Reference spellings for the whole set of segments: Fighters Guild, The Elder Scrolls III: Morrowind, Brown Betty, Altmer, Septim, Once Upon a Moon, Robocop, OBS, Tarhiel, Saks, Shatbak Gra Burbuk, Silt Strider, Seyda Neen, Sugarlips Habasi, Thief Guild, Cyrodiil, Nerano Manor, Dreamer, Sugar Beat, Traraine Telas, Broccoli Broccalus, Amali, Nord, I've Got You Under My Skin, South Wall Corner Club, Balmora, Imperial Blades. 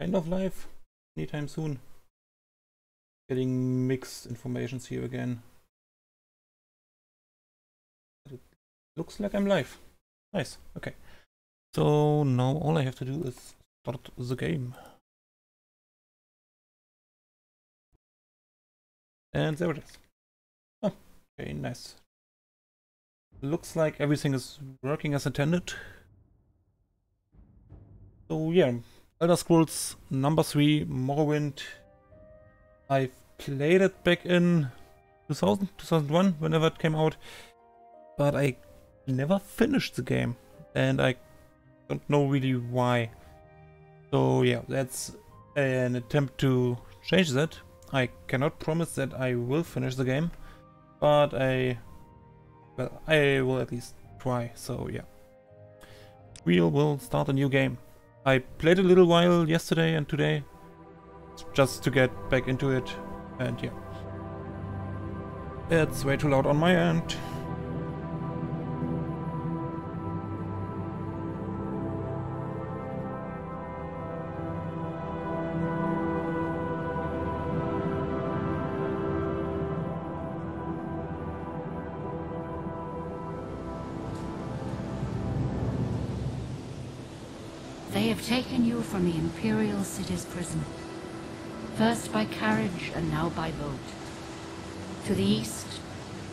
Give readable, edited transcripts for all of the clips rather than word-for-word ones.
End of life anytime soon. Getting mixed informations here again. It looks like I'm live. Nice, okay. So now all I have to do is start the game. And there it is. Oh, okay, nice. Looks like everything is working as intended. So yeah, Elder Scrolls number 3, Morrowind. I played it back in 2000, 2001, whenever it came out. But I never finished the game. And I don't know really why. So yeah, that's an attempt to change that. I cannot promise that I will finish the game, but I will at least try, so yeah. We will start a new game. I played a little while yesterday and today, just to get back into it, and yeah. It's way too loud on my end. Taken you from the Imperial city's prison, first by carriage and now by boat. To the east,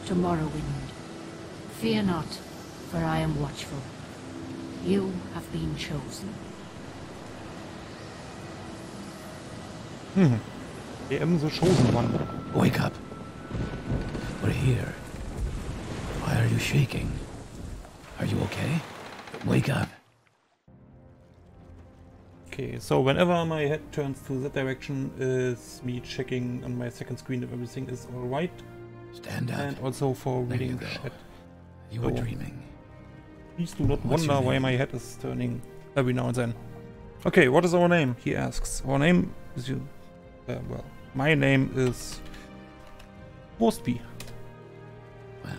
to Morrowind. Fear not, for I am watchful. You have been chosen. I am the chosen one. Wake up. We're here. Why are you shaking? Are you okay? Wake up. Okay, so whenever my head turns to that direction is me checking on my second screen if everything is alright. Stand up. And also for reading chat. You were dreaming. Please do not wonder why my head is turning every now and then. Okay, what is our name? He asks. Our name is you. Well, my name is Wurstbee. Well,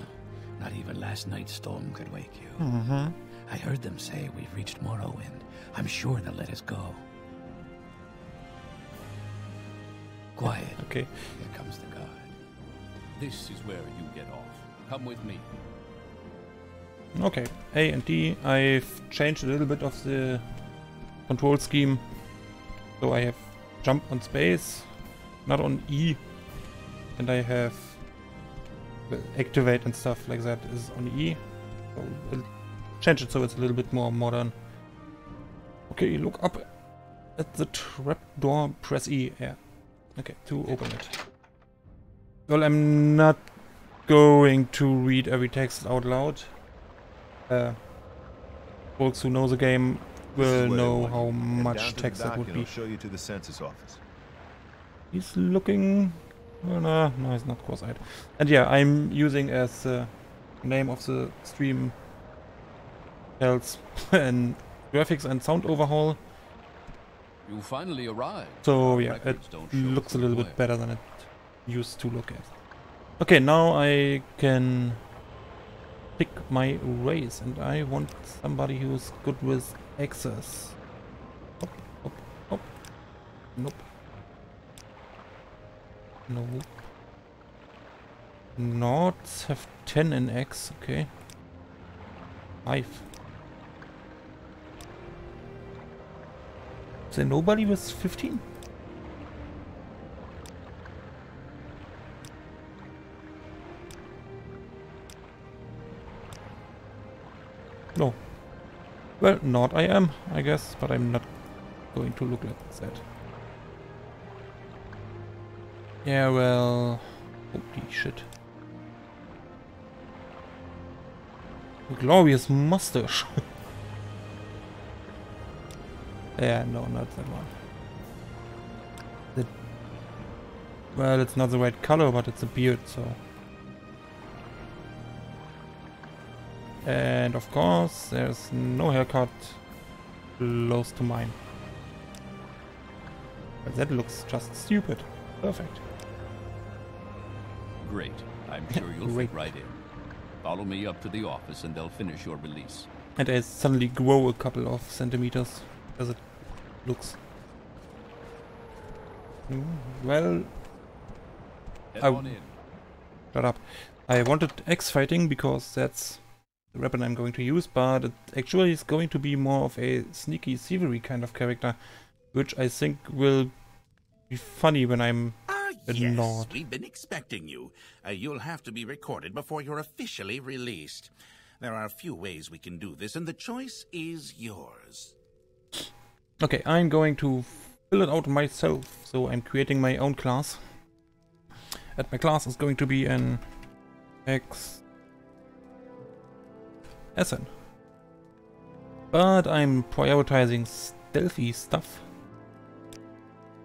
not even last night's storm could wake you. Mm-hmm. I heard them say we've reached Morrowind. I'm sure they'll let us go. Quiet. Okay. Here comes the guard. This is where you get off. Come with me. Okay. A and D. I've changed a little bit of the control scheme. So I have jump on space, not on E. And I have activate and stuff like that is on E. So we'll change it so it's a little bit more modern. Okay, look up at the trapdoor, press E, yeah. Okay, to open it. Well, I'm not going to read every text out loud. Folks who know the game will know how much text that would be. Show you to the census office. He's looking... Oh, no, he's not cross-eyed. And yeah, I'm using as the name of the stream else and graphics and sound overhaul. You finally arrived. So yeah, it looks a little bit better than it used to look at. Okay, now I can pick my race, and I want somebody who's good with axes. Hop, hop, hop. Nope. No. Nords have 10 in X. Okay. 5. Is there nobody with 15? No. Well, not I am, I guess, but I'm not going to look like that. Yeah, well... Holy shit. A glorious mustache. Yeah, no, not that one. Well, it's not the right color, but it's a beard, so... And of course, there's no haircut close to mine. But that looks just stupid. Perfect. Great. I'm sure you'll fit right in. Follow me up to the office and they'll finish your release. And I suddenly grow a couple of centimeters. As it looks. Well, shut up. I wanted axe fighting because that's the weapon I'm going to use, but it actually is going to be more of a sneaky Saviré kind of character, which I think will be funny when I'm a Nord. We've been expecting you. You'll have to be recorded before you're officially released. There are a few ways we can do this, and the choice is yours. Okay, I'm going to fill it out myself, so I'm creating my own class. And my class is going to be an assassin. But I'm prioritizing stealthy stuff.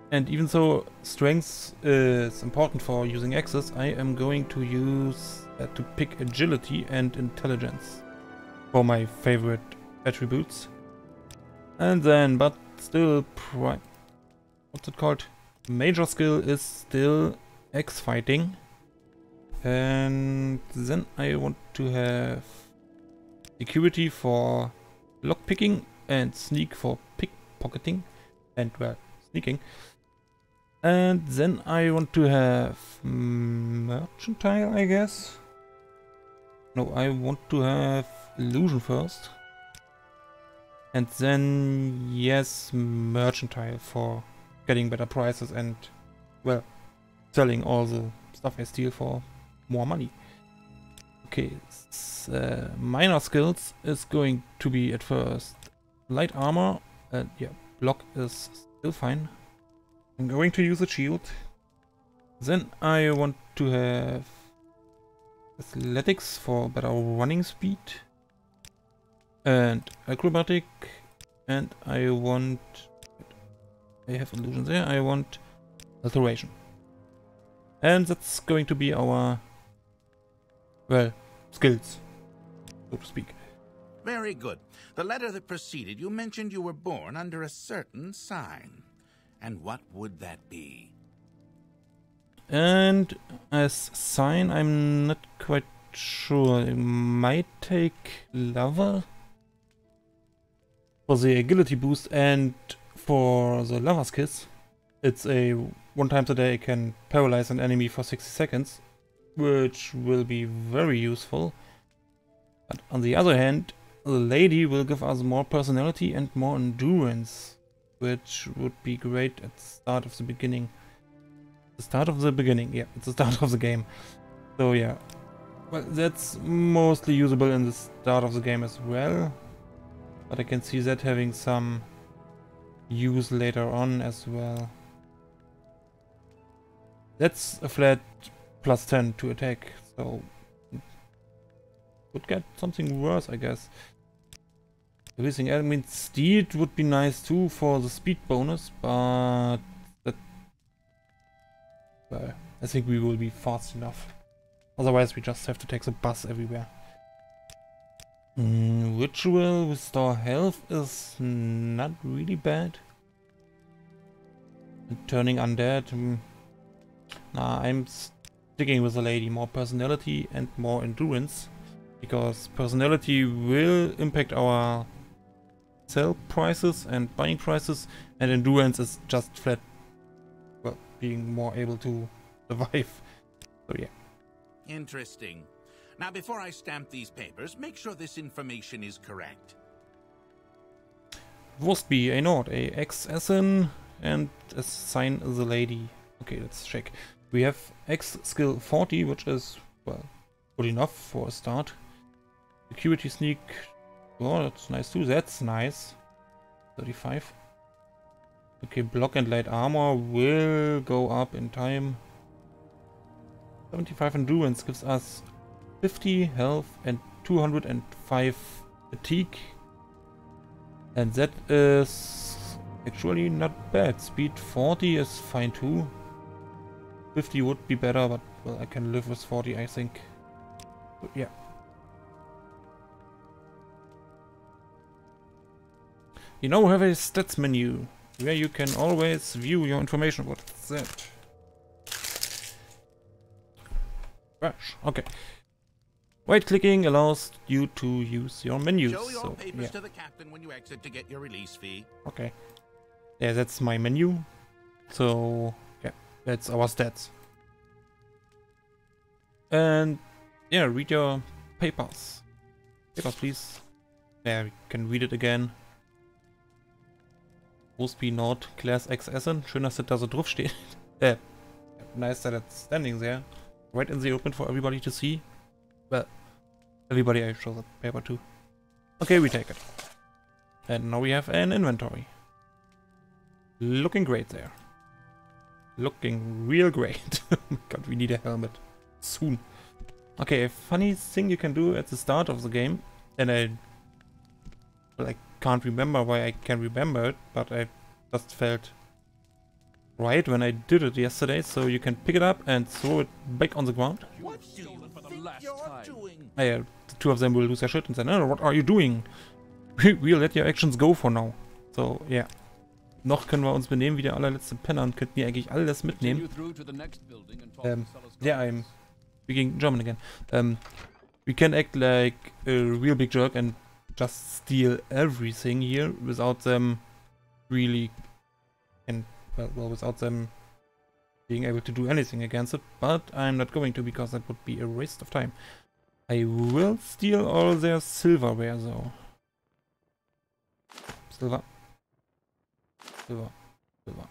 And even though strength is important for using axes, I am going to use to pick agility and intelligence for my favorite attributes. And then, but still, what's it called? Major skill is still axe fighting. And then I want to have security for lockpicking and sneak for pickpocketing and, well, sneaking. And then I want to have mercantile, I guess. No, I want to have illusion first. And then, yes, mercantile for getting better prices and, well, selling all the stuff I steal for more money. Okay, minor skills is going to be at first light armor, and yeah, block is still fine. I'm going to use a shield. Then I want to have athletics for better running speed. And acrobatic, and I want, I have illusion there, I want alteration. And that's going to be our, well, skills, so to speak. Very good. The letter that preceded you mentioned you were born under a certain sign. And what would that be? And as sign, I'm not quite sure. It might take lover for the agility boost, and for the lover's kiss, it's a 1 time a day can paralyze an enemy for 60 seconds, which will be very useful. But on the other hand, the lady will give us more personality and more endurance, which would be great at the start of the beginning. The start of the beginning, yeah, it's the start of the game. So yeah, well, that's mostly usable in the start of the game as well. But I can see that having some use later on as well. That's a flat plus 10 to attack, so would get something worse, I guess. Everything else, I mean, steed would be nice too for the speed bonus, but that, well, I think we will be fast enough. Otherwise, we just have to take the bus everywhere. Ritual restore health is not really bad. And turning undead. Nah, I'm sticking with the lady. More personality and more endurance. Because personality will impact our sell prices and buying prices. And endurance is just flat. Well, being more able to survive. So yeah. Interesting. Now, before I stamp these papers, make sure this information is correct. Wurstbee, a Nord, a ex-assassin, and a sign is a lady. Okay, let's check. We have X skill 40, which is, well, good enough for a start. Security sneak, oh, that's nice too. That's nice. 35. Okay, block and light armor will go up in time. 75 endurance gives us 50 health and 205 fatigue, and that is actually not bad. Speed 40 is fine too. 50 would be better, but well, I can live with 40, I think. But yeah. You now have a stats menu where you can always view your information. What's that? Crash. Okay. Right-clicking allows you to use your menus. Show your papers to the captain when you exit to get your release fee. Okay. Yeah, that's my menu. So That's our stats. And yeah, read your papers. Papers, please. Yeah, we can read it again. Wurstbee Nord, Class X Essen. Schön, dass das da so drauf steht. Nice that it's standing there. Right in the open for everybody to see. Well, everybody I show the paper to. Okay, we take it. And now we have an inventory. Looking great there. Looking real great. God, we need a helmet. Soon. Okay, a funny thing you can do at the start of the game. And I can't remember why I can remember it, but I just felt right when I did it yesterday. So you can pick it up and throw it back on the ground. What do you think you're doing? Yeah, the two of them will lose their shit and say, no, what are you doing? We'll let your actions go for now. So, yeah. Noch können wir uns benehmen wie der allerletzte Penner und könnten hier eigentlich alles mitnehmen. Yeah, I'm speaking German again. We can act like a real big jerk and just steal everything here without them really and well, without them being able to do anything against it. But I'm not going to because that would be a waste of time. I will steal all their silverware though. Silver. Silver, silver,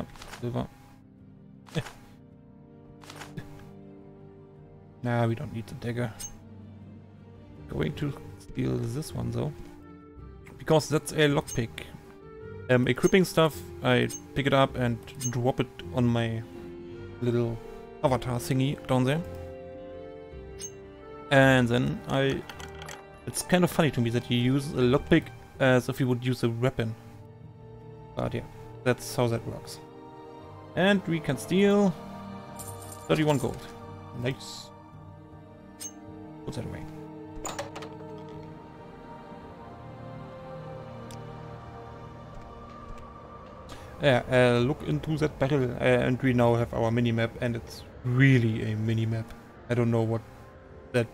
silver, silver. Nah, we don't need the dagger. Going to steal this one though, because that's a lockpick. Equipping stuff, I pick it up and drop it on my little avatar thingy down there. And then I... It's kind of funny to me that you use a lockpick as if you would use a weapon. But yeah, that's how that works. And we can steal 31 gold. Nice. Put that away. Yeah, look into that barrel. And we now have our minimap, and it's really a minimap. I don't know what that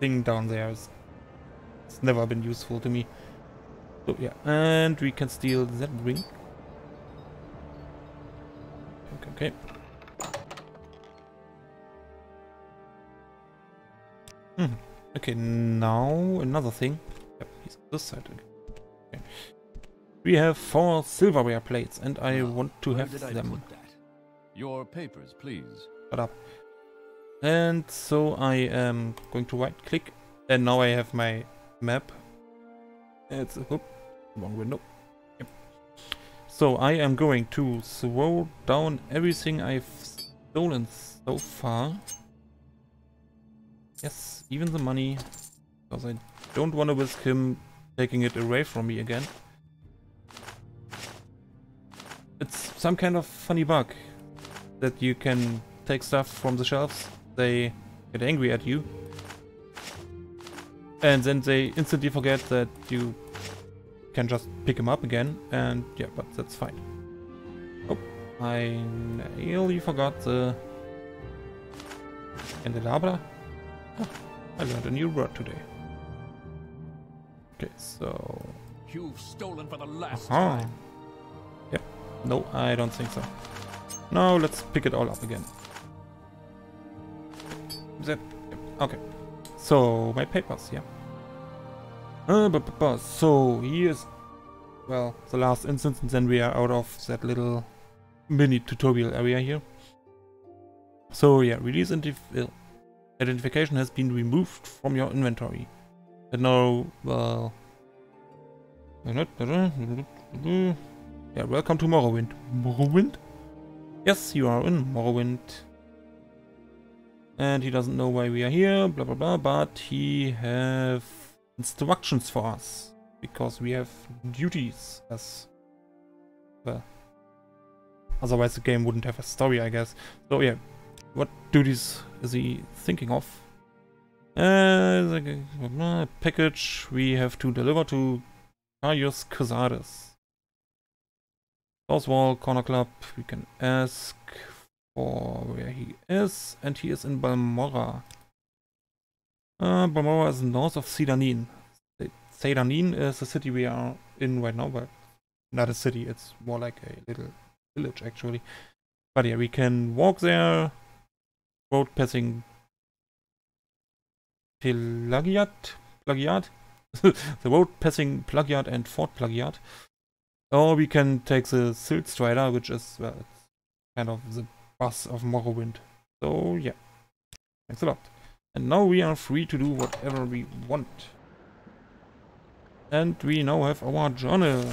thing down there is. It's never been useful to me. So yeah, and we can steal that ring. Okay. Okay, now another thing. Yep, he's on this side again. Okay. We have 4 silverware plates, and I want to have them. Your papers, please. Shut up. And so I am going to right-click, and now I have my map. It's a wrong window. Yep. So I am going to throw down everything I've stolen so far. Yes, even the money, because I don't want to risk him taking it away from me again. It's some kind of funny bug that you can take stuff from the shelves, they get angry at you, and then they instantly forget that you can just pick them up again, and yeah, but that's fine. Oh, I nearly forgot the candelabra. Oh, I learned a new word today. Okay, so... You've stolen for the last time. Yeah, no, I don't think so. Now let's pick it all up again. That, okay, so my papers, yeah. So here's, well, the last instance, and then we are out of that little mini tutorial area here. So yeah, release identification has been removed from your inventory. And now, well... Yeah, welcome to Morrowind. Morrowind? Yes, you are in Morrowind. And he doesn't know why we are here, blah blah blah, but he have instructions for us. Because we have duties as... Well... Otherwise the game wouldn't have a story, I guess. So yeah, what duties is he thinking of? A package we have to deliver to Caius Cosades. South Wall Corner Club, we can ask for where he is, and he is in Balmora. Balmora is north of Seyda Neen. Seyda Neen is the city we are in right now, but not a city, it's more like a little village, actually. But yeah, we can walk there, road passing Plagiat? The road passing Plagiat and Fort Plagiat. Or we can take the Silt Strider, which is kind of the bus of Morrowind. So yeah, thanks a lot. And now we are free to do whatever we want. And we now have our journal.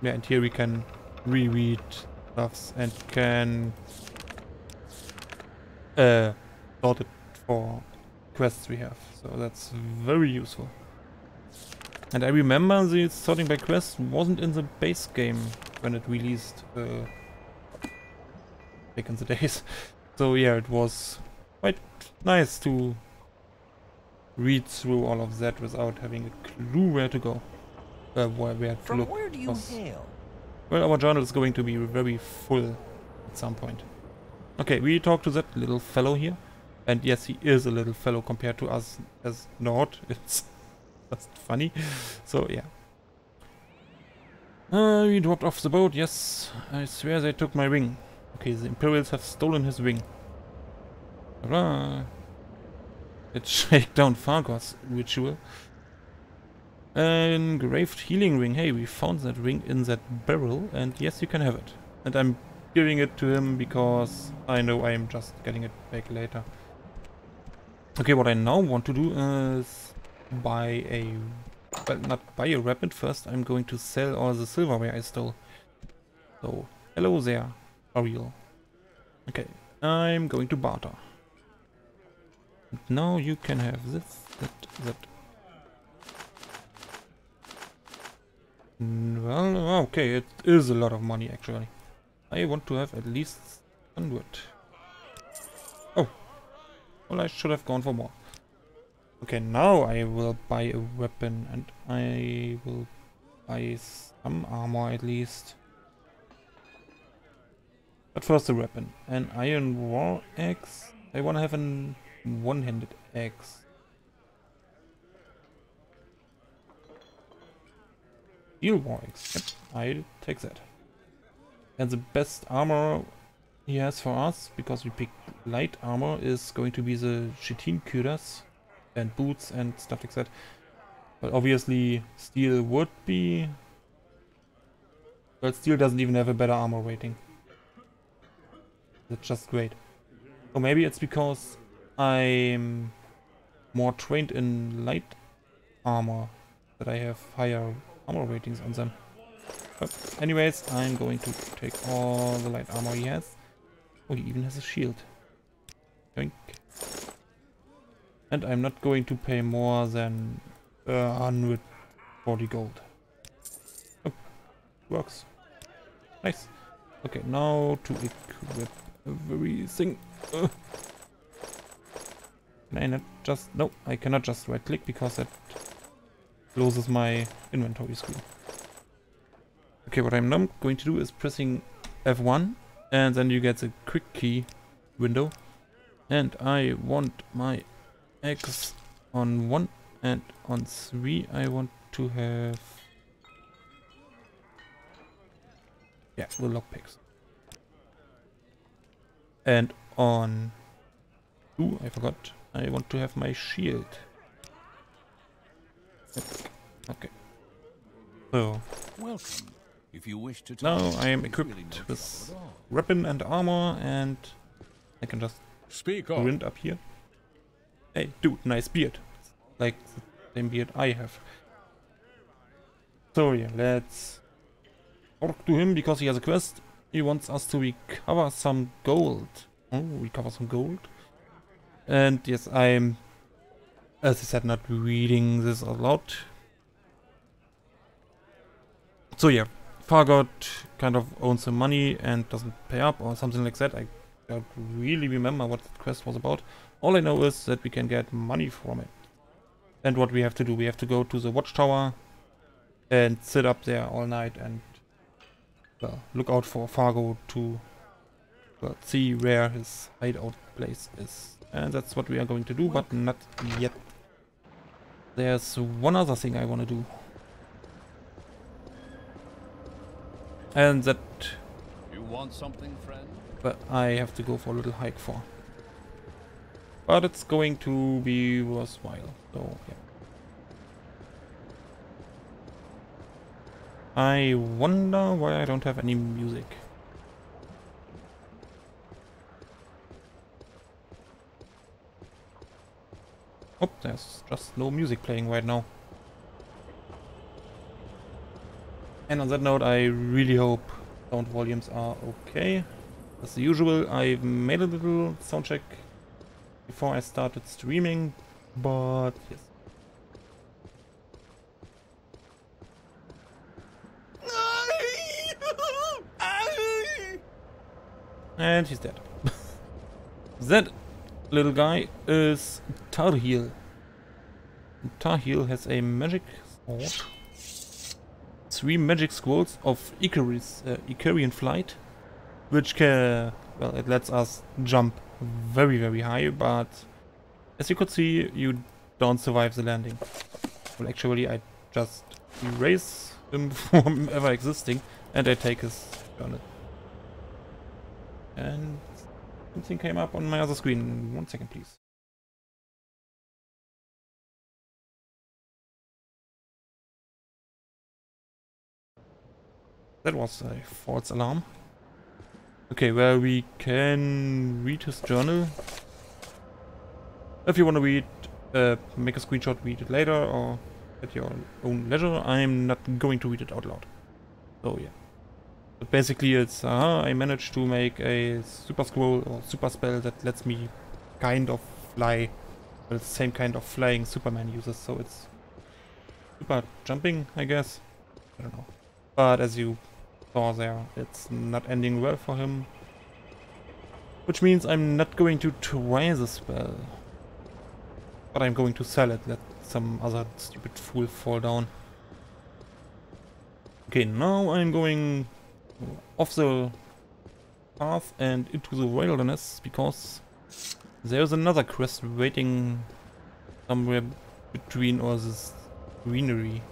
Yeah, and here we can reread stuff and can sort it for quests we have. So that's very useful. And I remember the sorting by quests wasn't in the base game when it released back in the days. So yeah, it was quite nice to read through all of that without having a clue where to go. From where do you hail? Well, our journal is going to be very full at some point. Okay, we talked to that little fellow here. And yes, he is a little fellow compared to us as Nord. It's just funny. So, yeah. We dropped off the boat. Yes, I swear they took my ring. Okay, the Imperials have stolen his ring. Hurrah! Let's shake down Fargoth's ritual. Engraved healing ring. Hey, we found that ring in that barrel, and yes, you can have it. And I'm giving it to him because I know I am just getting it back later. Okay, what I now want to do is buy a... well, not buy a rabbit first. I'm going to sell all the silverware I stole. So, hello there, Ariel. Okay, I'm going to barter. And now you can have this, that. Well, okay, it is a lot of money actually. I want to have at least 100. Oh, well, I should have gone for more. Okay, now I will buy a weapon and I will buy some armor at least. But first a weapon. An iron war axe. I want to have a one-handed axe. Steel war axe. Yep, I'll take that. And the best armor he has for us, because we picked light armor, is going to be the Chitin cuirass and boots and stuff like that. But obviously steel would be... but steel doesn't even have a better armor rating. That's just great. Or maybe it's because I'm more trained in light armor that I have higher armor ratings on them. But anyways, I'm going to take all the light armor he has. Oh, he even has a shield. Yoink. And I'm not going to pay more than 140 gold. Oh, works. Nice. Okay, now to equip everything. Can I not just... no, I cannot just right click because that closes my inventory screen. Okay, what I'm now going to do is pressing F1 and then you get the quick key window. And I want my axe on 1 and on 3 I want to have... yeah, the lockpicks. And on 2, I forgot, I want to have my shield. Okay. So... welcome. If you wish to now I am equipped really with weapon and armor, and I can just sprint up here. Hey, dude, nice beard. It's like the same beard I have. So yeah, let's talk to him because he has a quest. He wants us to recover some gold. Oh, recover some gold. And yes, I'm, as I said, not reading this aloud. So yeah. Fargoth kind of owns the money and doesn't pay up or something like that. I don't really remember what the quest was about. All I know is that we can get money from it. And what we have to do, we have to go to the watchtower and sit up there all night and look out for Fargoth to see where his hideout place is. And that's what we are going to do, but not yet. There's one other thing I want to do. And that that I have to go for a little hike for. But it's going to be worthwhile, so yeah. I wonder why I don't have any music. Oh, there's just no music playing right now. And on that note, I really hope sound volumes are okay. As usual, I made a little sound check before I started streaming, but yes. And he's dead. That little guy is Tarhiel. Tarhiel has a magic sword. 3 magic scrolls of Icarian flight, which can, well, it lets us jump very, very high, but as you could see, you don't survive the landing. Well, actually, I just erase him from ever existing, and I take his turn. And something came up on my other screen. One second, please. That was a false alarm. Okay, well, we can read his journal. If you want to read, make a screenshot, read it later, or at your own leisure. I'm not going to read it out loud. So, yeah. But basically it's, I managed to make a super scroll or super spell that lets me kind of fly. Well, it's the same kind of flying Superman uses, so it's super jumping, I guess. I don't know. But as you saw there, it's not ending well for him. Which means I'm not going to try the spell. But I'm going to sell it, let some other stupid fool fall down. Okay, now I'm going off the path and into the wilderness, because there's another quest waiting somewhere between all this greenery.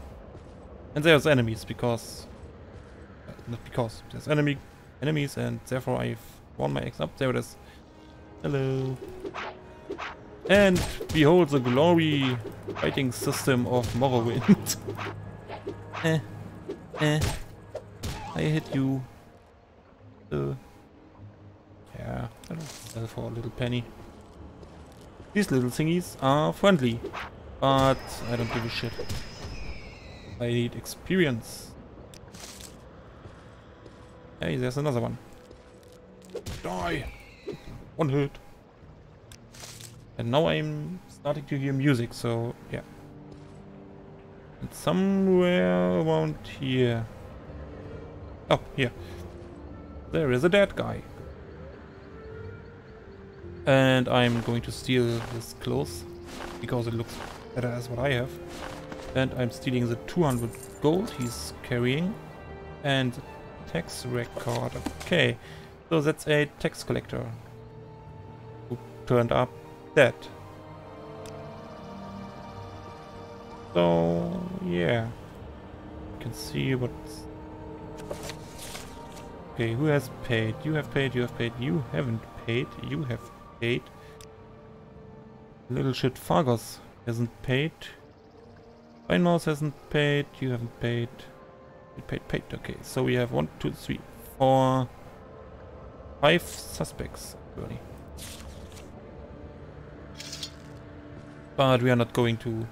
And there's enemies, because... not because, there's enemies, and therefore I've worn my axe up. There it is. Hello. And behold the glory fighting system of Morrowind. I hit you. Yeah, I don't sell for a little penny. These little thingies are friendly, but I don't give a shit. I need experience. Hey, there's another one. Die! One hit. And now I'm starting to hear music, so yeah. It's somewhere around here. Oh, here. There is a dead guy. And I'm going to steal his clothes, because it looks better as what I have. And I'm stealing the 200 gold he's carrying. And tax record. Okay, so that's a tax collector who turned up dead. So, yeah. You can see what's... Okay, who has paid? You have paid, you have paid, you haven't paid, you have paid. Little shit Fargoth hasn't paid. Rhinos hasn't paid, you haven't paid. You paid, okay. So we have 1, 2, 3, 4, 5 suspects, really. But we are not going to...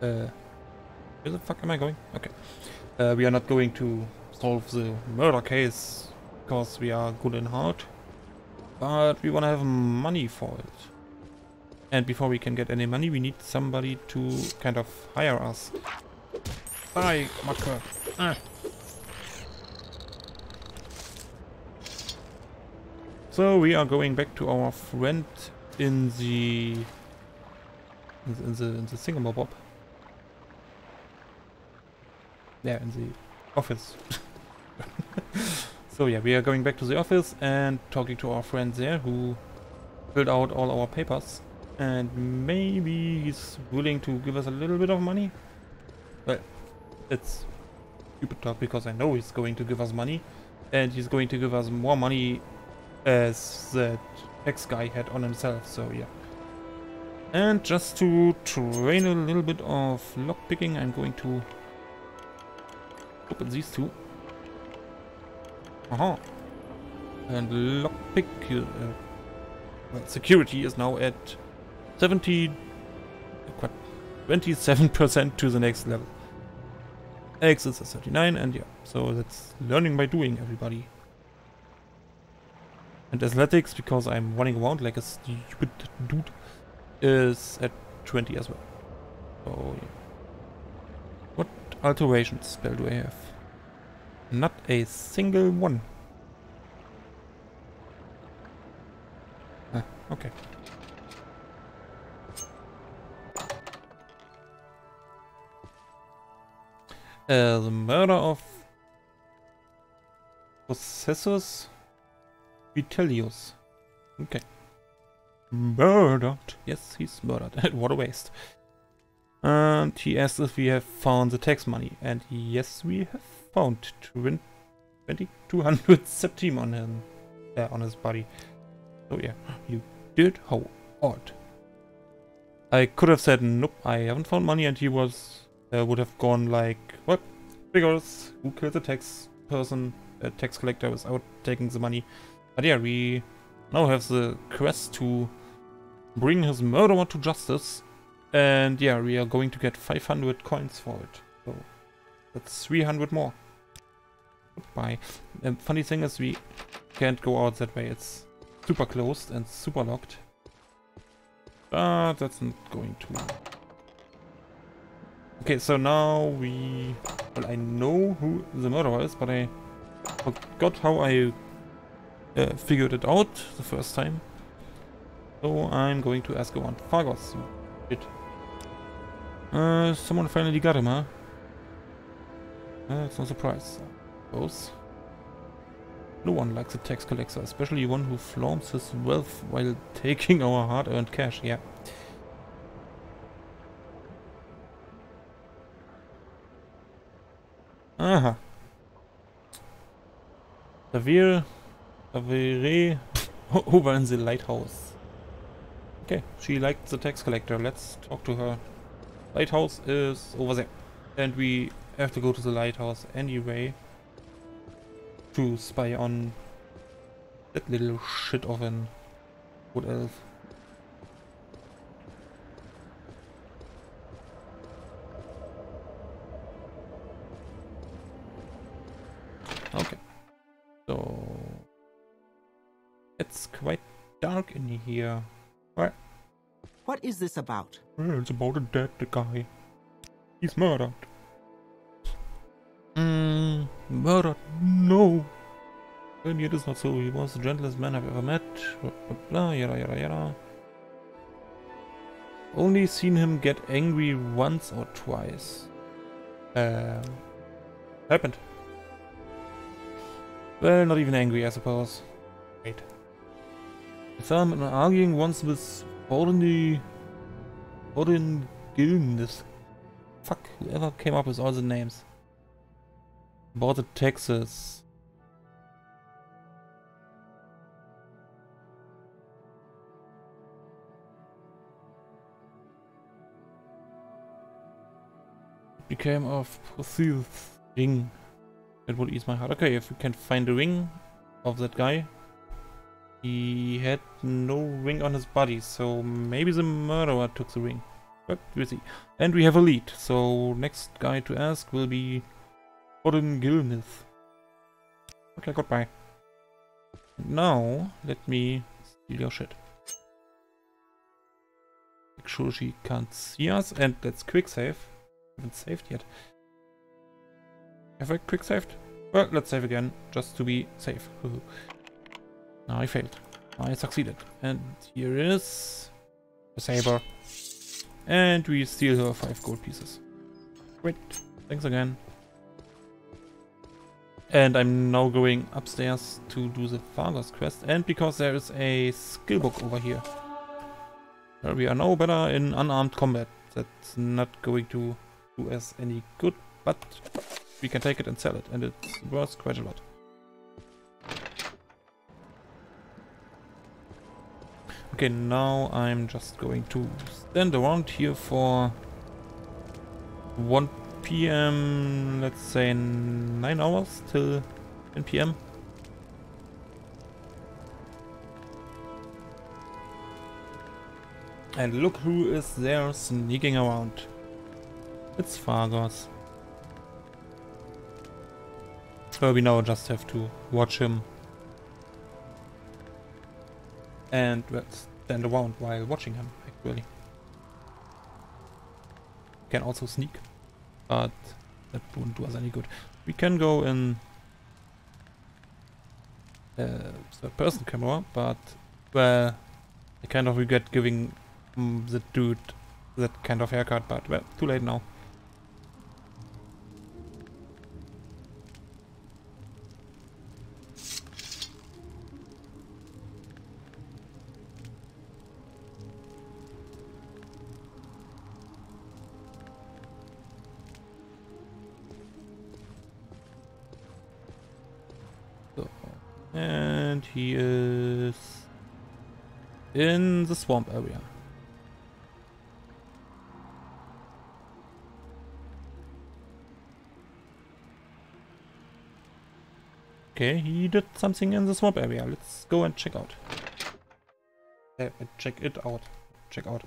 where the fuck am I going? Okay. We are not going to solve the murder case, because we are good and hard. But we want to have money for it. And before we can get any money, we need somebody to kind of hire us. Die, Macke. So we are going back to our friend in the... in the thingamabob. Yeah, in the office. So yeah, we are going back to the office and talking to our friend there who filled out all our papers, and maybe he's willing to give us a little bit of money. Well, it's stupid talk because I know he's going to give us money, and he's going to give us more money as the tax guy had on himself, so yeah. And just to train a little bit of lockpicking, I'm going to open these two. Aha. And lockpick... well, security is now at 27% to the next level. Access is 39, and yeah, so that's learning by doing, everybody. And athletics, because I'm running around like a stupid dude, is at 20 as well. Oh yeah. What alteration spell do I have? Not a single one. Ah, okay. The murder of Processus Vitellius. Okay. Murdered. Yes, he's murdered. What a waste. And he asked if we have found the tax money. And yes, we have found 2200 septim on him. On his body. So yeah, you did? How odd. I could have said, nope, I haven't found money, and he was... would have gone like, what? Figures, who killed the tax person, tax collector without taking the money. But yeah, we now have the quest to bring his murderer to justice. And yeah, we are going to get 500 coins for it. So that's 300 more. Goodbye. Funny thing is, we can't go out that way. It's super closed and super locked. But that's not going to... Okay, so now we... Well, I know who the murderer is, but I forgot how I figured it out the first time. So I'm going to ask around. Fargoth. Shit. Someone finally got him, huh? It's no surprise. Both. No one likes a tax collector, especially one who flaunts his wealth while taking our hard-earned cash. Yeah. Aha. Saviré over in the lighthouse. Okay, she liked the tax collector. Let's talk to her. Lighthouse is over there. And we have to go to the lighthouse anyway to spy on that little shit of an wood elf. Okay, so it's quite dark in here. What? What is this about? It's about a dead guy. He's murdered. Murdered? No. And it is not so. He was the gentlest man I've ever met. Blah, blah, blah, yada, yada, yada. Only seen him get angry once or twice. Happened. Well, not even angry, I suppose. Wait. I saw him arguing once with Foden Gilmeth. Fuck, whoever came up with all the names. About the taxes. Became of Processus Ring. It would ease my heart. Okay, if we can find the ring of that guy. He had no ring on his body, so maybe the murderer took the ring. But we'll see. And we have a lead, so next guy to ask will be Foden Gilmeth. Okay, goodbye. Now, let me steal your shit. Make sure she can't see us, and let's quick save. Haven't saved yet. Have I quick saved? Well, let's save again, just to be safe. Now I failed. I succeeded. And here is a saber. And we steal her 5 gold pieces. Great. Thanks again. And I'm now going upstairs to do the Fargoth quest. And because there is a skill book over here. Well, we are now better in unarmed combat. That's not going to do us any good, but... we can take it and sell it, and it's worth quite a lot. Okay, now I'm just going to stand around here for 1 p.m. Let's say 9 hours till 10 p.m. And look who is there sneaking around. It's Fargoth. So we now just have to watch him. And let's stand around while watching him, actually. We can also sneak, but that won't do us any good. We can go in third-person camera, but, well, I kind of regret giving the dude that kind of haircut, but, well, too late now. And he is in the swamp area. Okay, he did something in the swamp area. Let's go and check out. Check it out. Check out.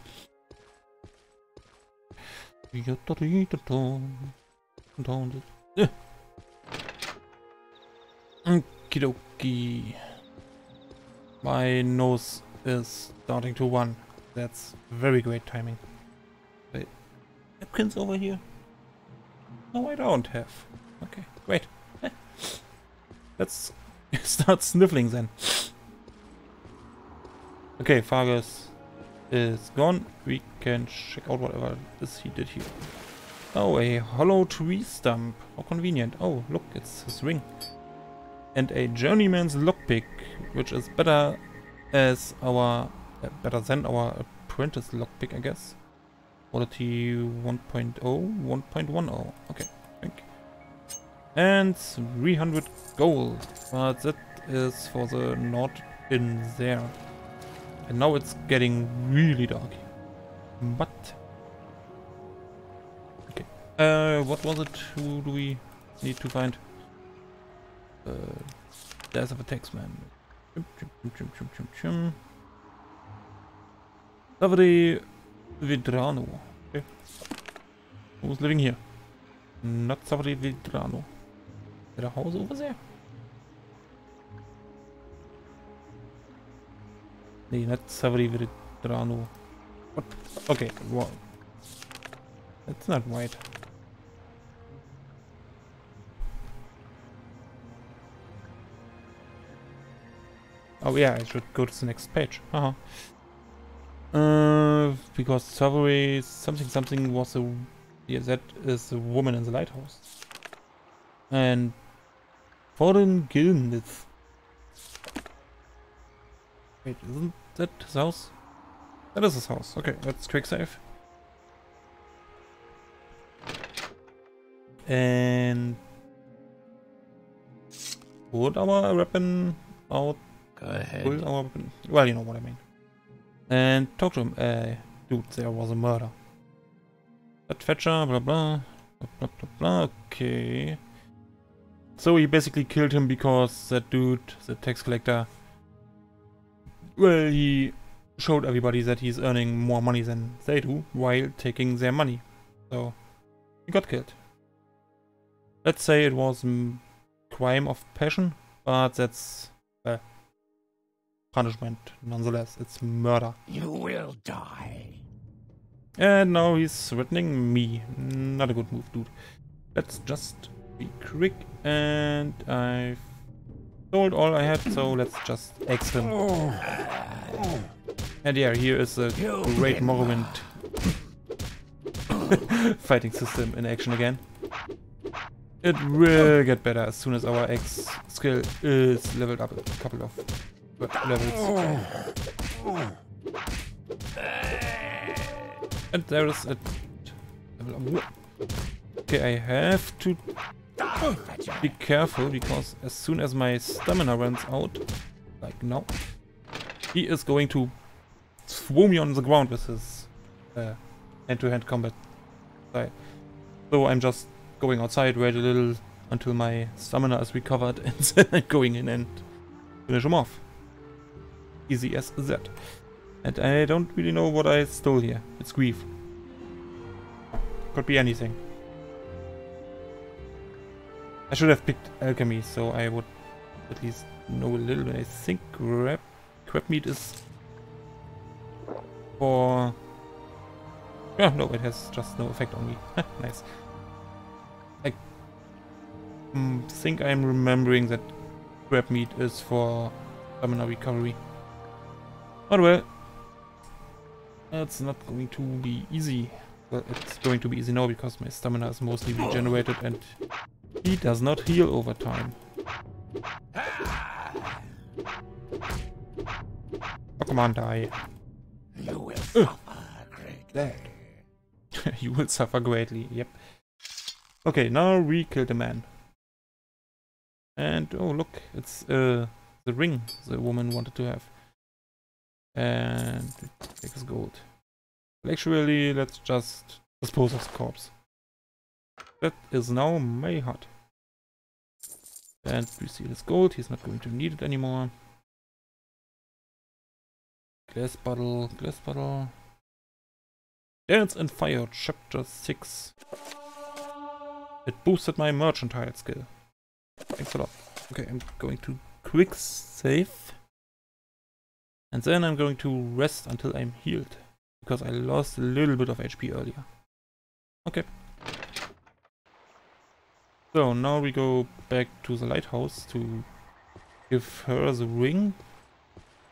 Okie dokie. My nose is starting to run. That's very great timing. Wait, napkins over here? No, I don't have. Okay, great. Let's start sniffling then. Okay, Fargus is gone. We can check out whatever this he did here. Oh, a hollow tree stump. How convenient. Oh, look, it's his ring. And a journeyman's lockpick, which is better as our better than our apprentice lockpick, I guess. Quality 1.0, 1.10. Okay, thank you. And 300 gold, but that is for the Nord in there. And now it's getting really dark. But okay, what was it? Who do we need to find? Death of a Tax Man. Saviré Vidrano. Okay. Who's living here? Not Saviré Vidrano. Is there a house over there? Nee, not Saviré Vidrano. What? Okay, well, that's not right. Oh yeah, I should go to the next page. Because Saviré something was a... Yeah, that is the woman in the lighthouse. And... Foden Gilmeth. Wait, isn't that his house? That is his house. Okay, let's quick save. And... Would our weapon out? Well, you know what I mean. And talk to him. Dude, there was a murder. That fetcher, blah blah blah blah blah blah. Okay. So he basically killed him because that dude, the tax collector, well, he showed everybody that he's earning more money than they do while taking their money. So he got killed. Let's say it was a crime of passion, but that's... punishment, nonetheless, it's murder. You will die. And now he's threatening me. Not a good move, dude. Let's just be quick. And I've sold all I had, so let's just axe him. And yeah, here is a great Morrowind fighting system in action again. It will get better as soon as our axe skill is leveled up a couple of levels. And there is a level up. Okay, I have to be careful because as soon as my stamina runs out, like now, he is going to threw me on the ground with his hand-to-hand combat. So I'm just going outside, wait a little until my stamina is recovered, and then I'm going in and finish him off. Easy as that. And I don't really know what I stole here. It's grief. Could be anything. I should have picked alchemy, so I would at least know a little bit. I think crab meat is for... Yeah, no, it has just no effect on me. Nice. I think I'm remembering that crab meat is for stamina recovery. But well, that's not going to be easy. Well, it's going to be easy now because my stamina is mostly regenerated and he does not heal over time. Oh, come on, die. You will suffer greatly. You will suffer greatly, yep. Okay, now we killed a man. And, oh look, it's the ring the woman wanted to have. And it takes gold. Actually, let's just dispose of the corpse. That is now my hut. And we see this gold, he's not going to need it anymore. Glass bottle... Dance and Fire, Chapter 6. It boosted my mercantile skill. Thanks a lot. Okay, I'm going to quick save. And then I'm going to rest until I'm healed. Because I lost a little bit of HP earlier. Okay. So now we go back to the lighthouse to give her the ring.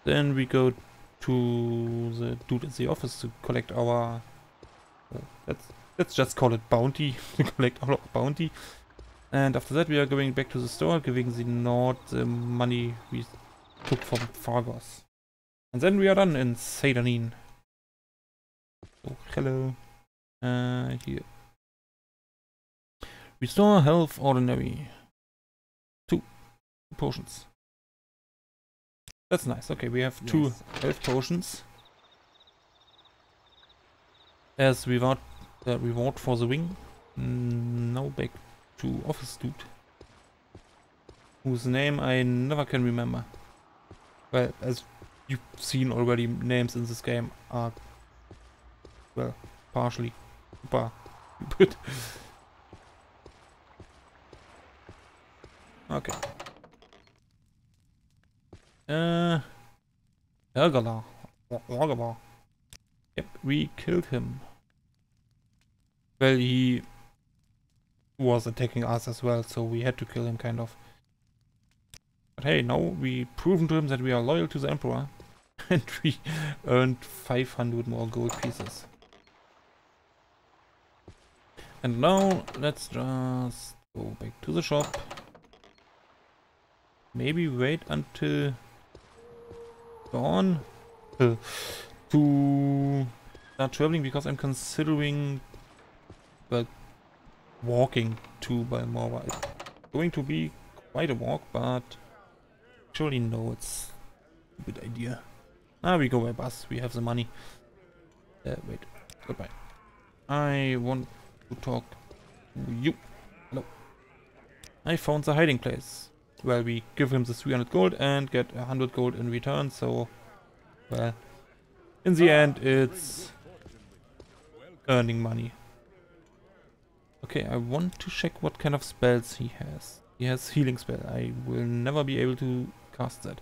Then we go to the dude at the office to collect our... let's just call it bounty. To collect our bounty. And after that we are going back to the store, giving the Nord the money we took from Fargoth. And then we are done in Seyda Neen. Oh, hello. Here. Restore health ordinary. 2 potions. That's nice. Okay, we have 2 health potions. As reward, reward for the wing. Now back to office dude. Whose name I never can remember. Well, as you've seen already, names in this game are... Well, partially. Super. Good. Okay. Ergola. Yep, we killed him. Well, he was attacking us as well, so we had to kill him, kind of. But hey, now we've proven to him that we are loyal to the Emperor. And we earned 500 more gold pieces. And now, let's just go back to the shop. Maybe wait until dawn to start traveling, because I'm considering walking to Balmora. It's going to be quite a walk, but actually no, it's a good idea. Ah, we go by bus, we have the money. Wait, goodbye. I want... talk to you. Hello. I found the hiding place. Well, we give him the 300 gold and get 100 gold in return, so well, in the end it's earning money. Okay, I want to check what kind of spells he has. He has healing spell. I will never be able to cast that.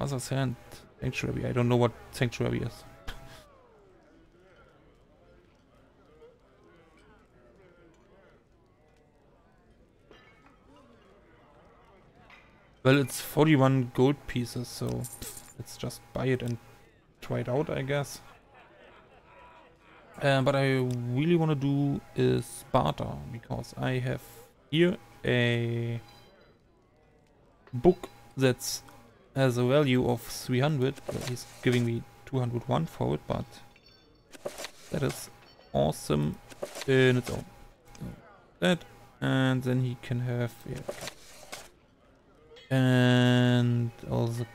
Other's hand sanctuary. I don't know what sanctuary is. Well, it's 41 gold pieces, so let's just buy it and try it out, I guess. But I really want to do is barter, because I have here a book that has a value of 300. Well, he's giving me 201 for it, but that is awesome in its own. So that, and then he can have... Yeah, and all the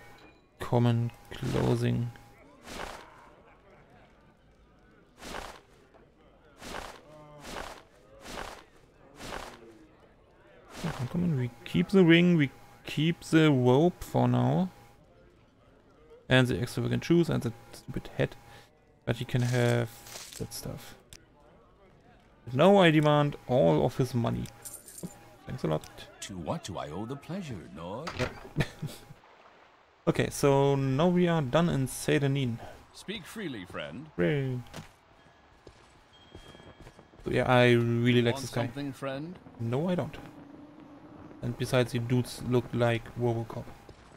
Common Closing. Come on, we keep the ring, we keep the rope for now. And the extravagant shoes and that stupid hat. But you can have that stuff. But now I demand all of his money. Thanks a lot. To what do I owe the pleasure, Nord? Yeah. Okay, so now we are done in Seyda Neen. Speak freely, friend. Hooray. So yeah, I really like this guy. Friend? No, I don't. And besides, the dudes look like Robocop.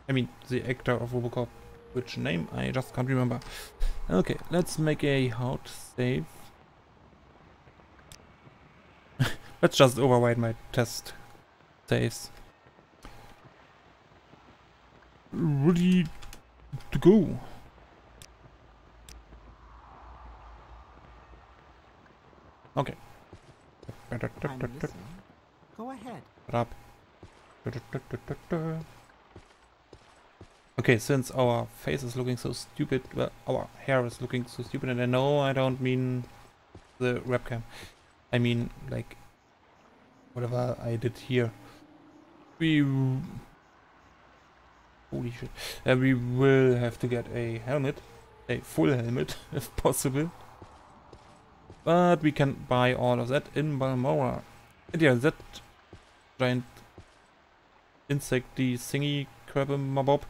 I mean, the actor of Robocop. Which name? I just can't remember. Okay, let's make a hard save. Let's just override my test saves. Ready to go. Okay. Go ahead. Up. Okay, since our face is looking so stupid, well, our hair is looking so stupid, and I know I don't mean the webcam. I mean, like, whatever I did here. We... Holy shit. We will have to get a helmet. A full helmet, if possible. But we can buy all of that in Balmora. And yeah, that giant insecty thingy crab-a-mabob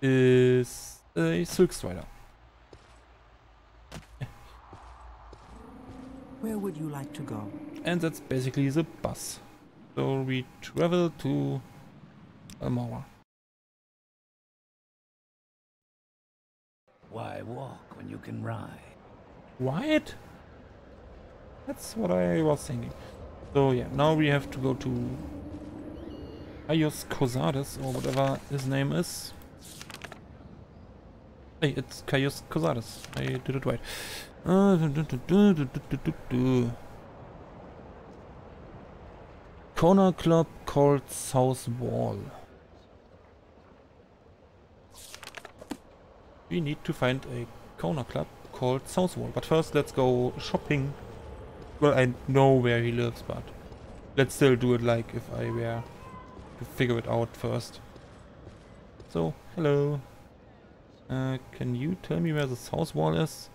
is a Silt Strider. Where would you like to go? And that's basically the bus. So we travel to Balmora. Why walk when you can ride? Right? That's what I was thinking. So yeah, now we have to go to Caius Cosades, or whatever his name is. Hey, it's Caius Cosades. I did it right. Corner Club called South Wall. We need to find a corner club called South Wall. But first, let's go shopping. Well, I know where he lives, but let's still do it like if I were to figure it out first. So, hello. Can you tell me where the South Wall is?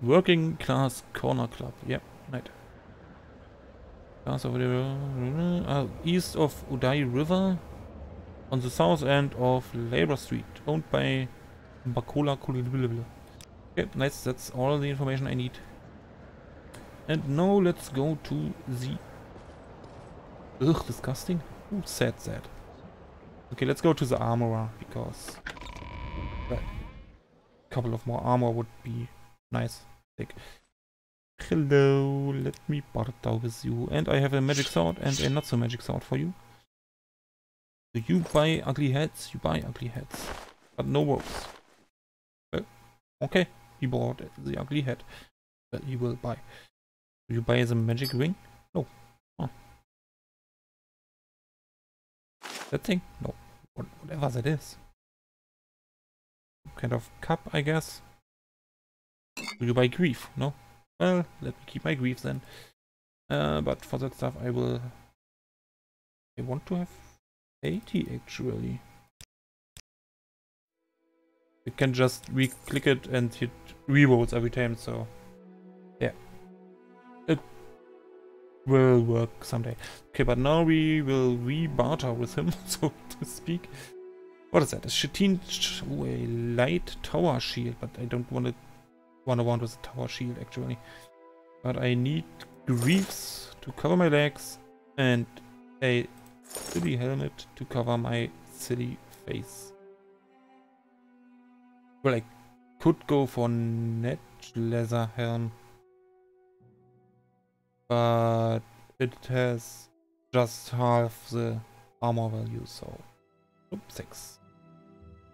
Working Class Corner Club. Yep, right. Class over there. East of Udai River. On the south end of Labor Street. Owned by Mbakola Kulla. Okay, nice. That's all the information I need. And now let's go to the... Ugh, disgusting. Who said that? Okay, let's go to the armorer, because... Well, a couple of more armor would be nice. Like, hello, let me barter with you. And I have a magic sword and a not so magic sword for you. So you buy ugly heads, you buy ugly heads. But no ropes. Well, okay, he bought the ugly head. That you will buy. Do you buy the magic ring? No. Huh. That thing? No. Whatever that is. Kind of cup, I guess. Do you buy grief? No. Well, let me keep my grief then. But for that stuff, I will. I want to have 80 actually. You can just re-click it and hit rerolls every time, so. Will work someday. Okay, but now we will re-barter with him, so to speak. What is that? A Chitin, oh, a light tower shield, but I don't want to run around with a tower shield actually. But I need greaves to cover my legs and a silly helmet to cover my silly face. Well, I could go for net leather helm. But it has just half the armor value, so... Oops, 6.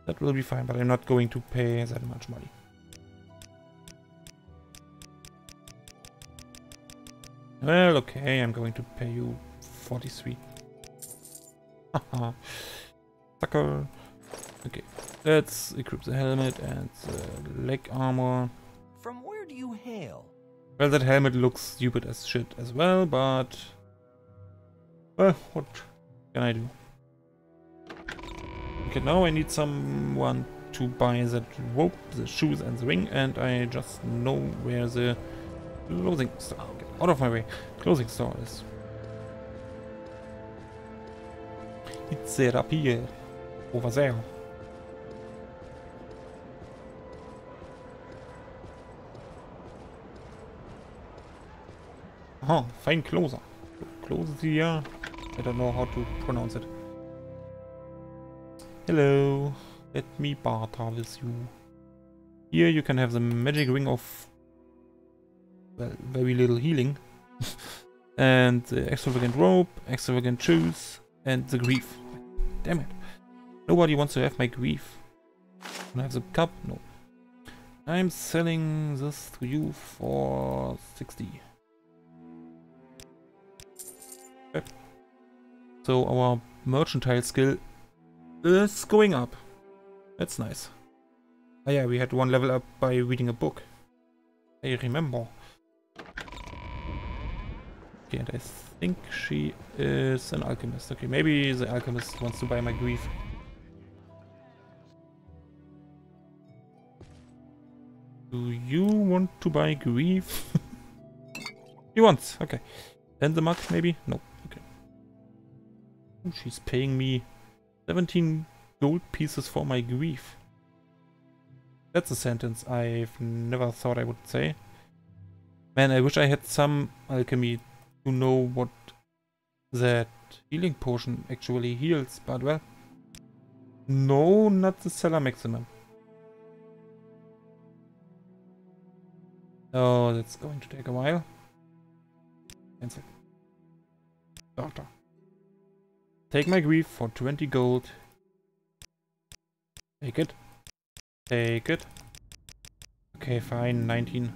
That will be fine, but I'm not going to pay that much money. Well, okay, I'm going to pay you 43. Haha. Sucker. Okay, let's equip the helmet and the leg armor. From where do you hail? Well, that helmet looks stupid as shit as well, but... well, what can I do? Okay, now I need someone to buy that rope, the shoes and the ring, and I just know where the clothing store... oh, get out of my way! Clothing store is. It's a rapier. Over there. Aha, fine closer. Closer. I don't know how to pronounce it. Hello. Let me barter with you. Here you can have the magic ring of... well, very little healing. And the extravagant rope, extravagant shoes, and the grief. Damn it. Nobody wants to have my grief. Can I have the cup? No. I'm selling this to you for 60. Okay. So our mercantile skill is going up. That's nice. Ah yeah, we had one level up by reading a book. I remember. Okay, and I think she is an alchemist. Okay, maybe the alchemist wants to buy my grief. Do you want to buy grief? He wants, okay. And the mug, maybe? No, okay. Ooh, she's paying me 17 gold pieces for my grief. That's a sentence I've never thought I would say. Man, I wish I had some alchemy to know what that healing potion actually heals, but well. No, not the cellar maximum. Oh, that's going to take a while. Cancel. Doctor. Take my grief for 20 gold. Take it. Take it. Okay, fine. 19.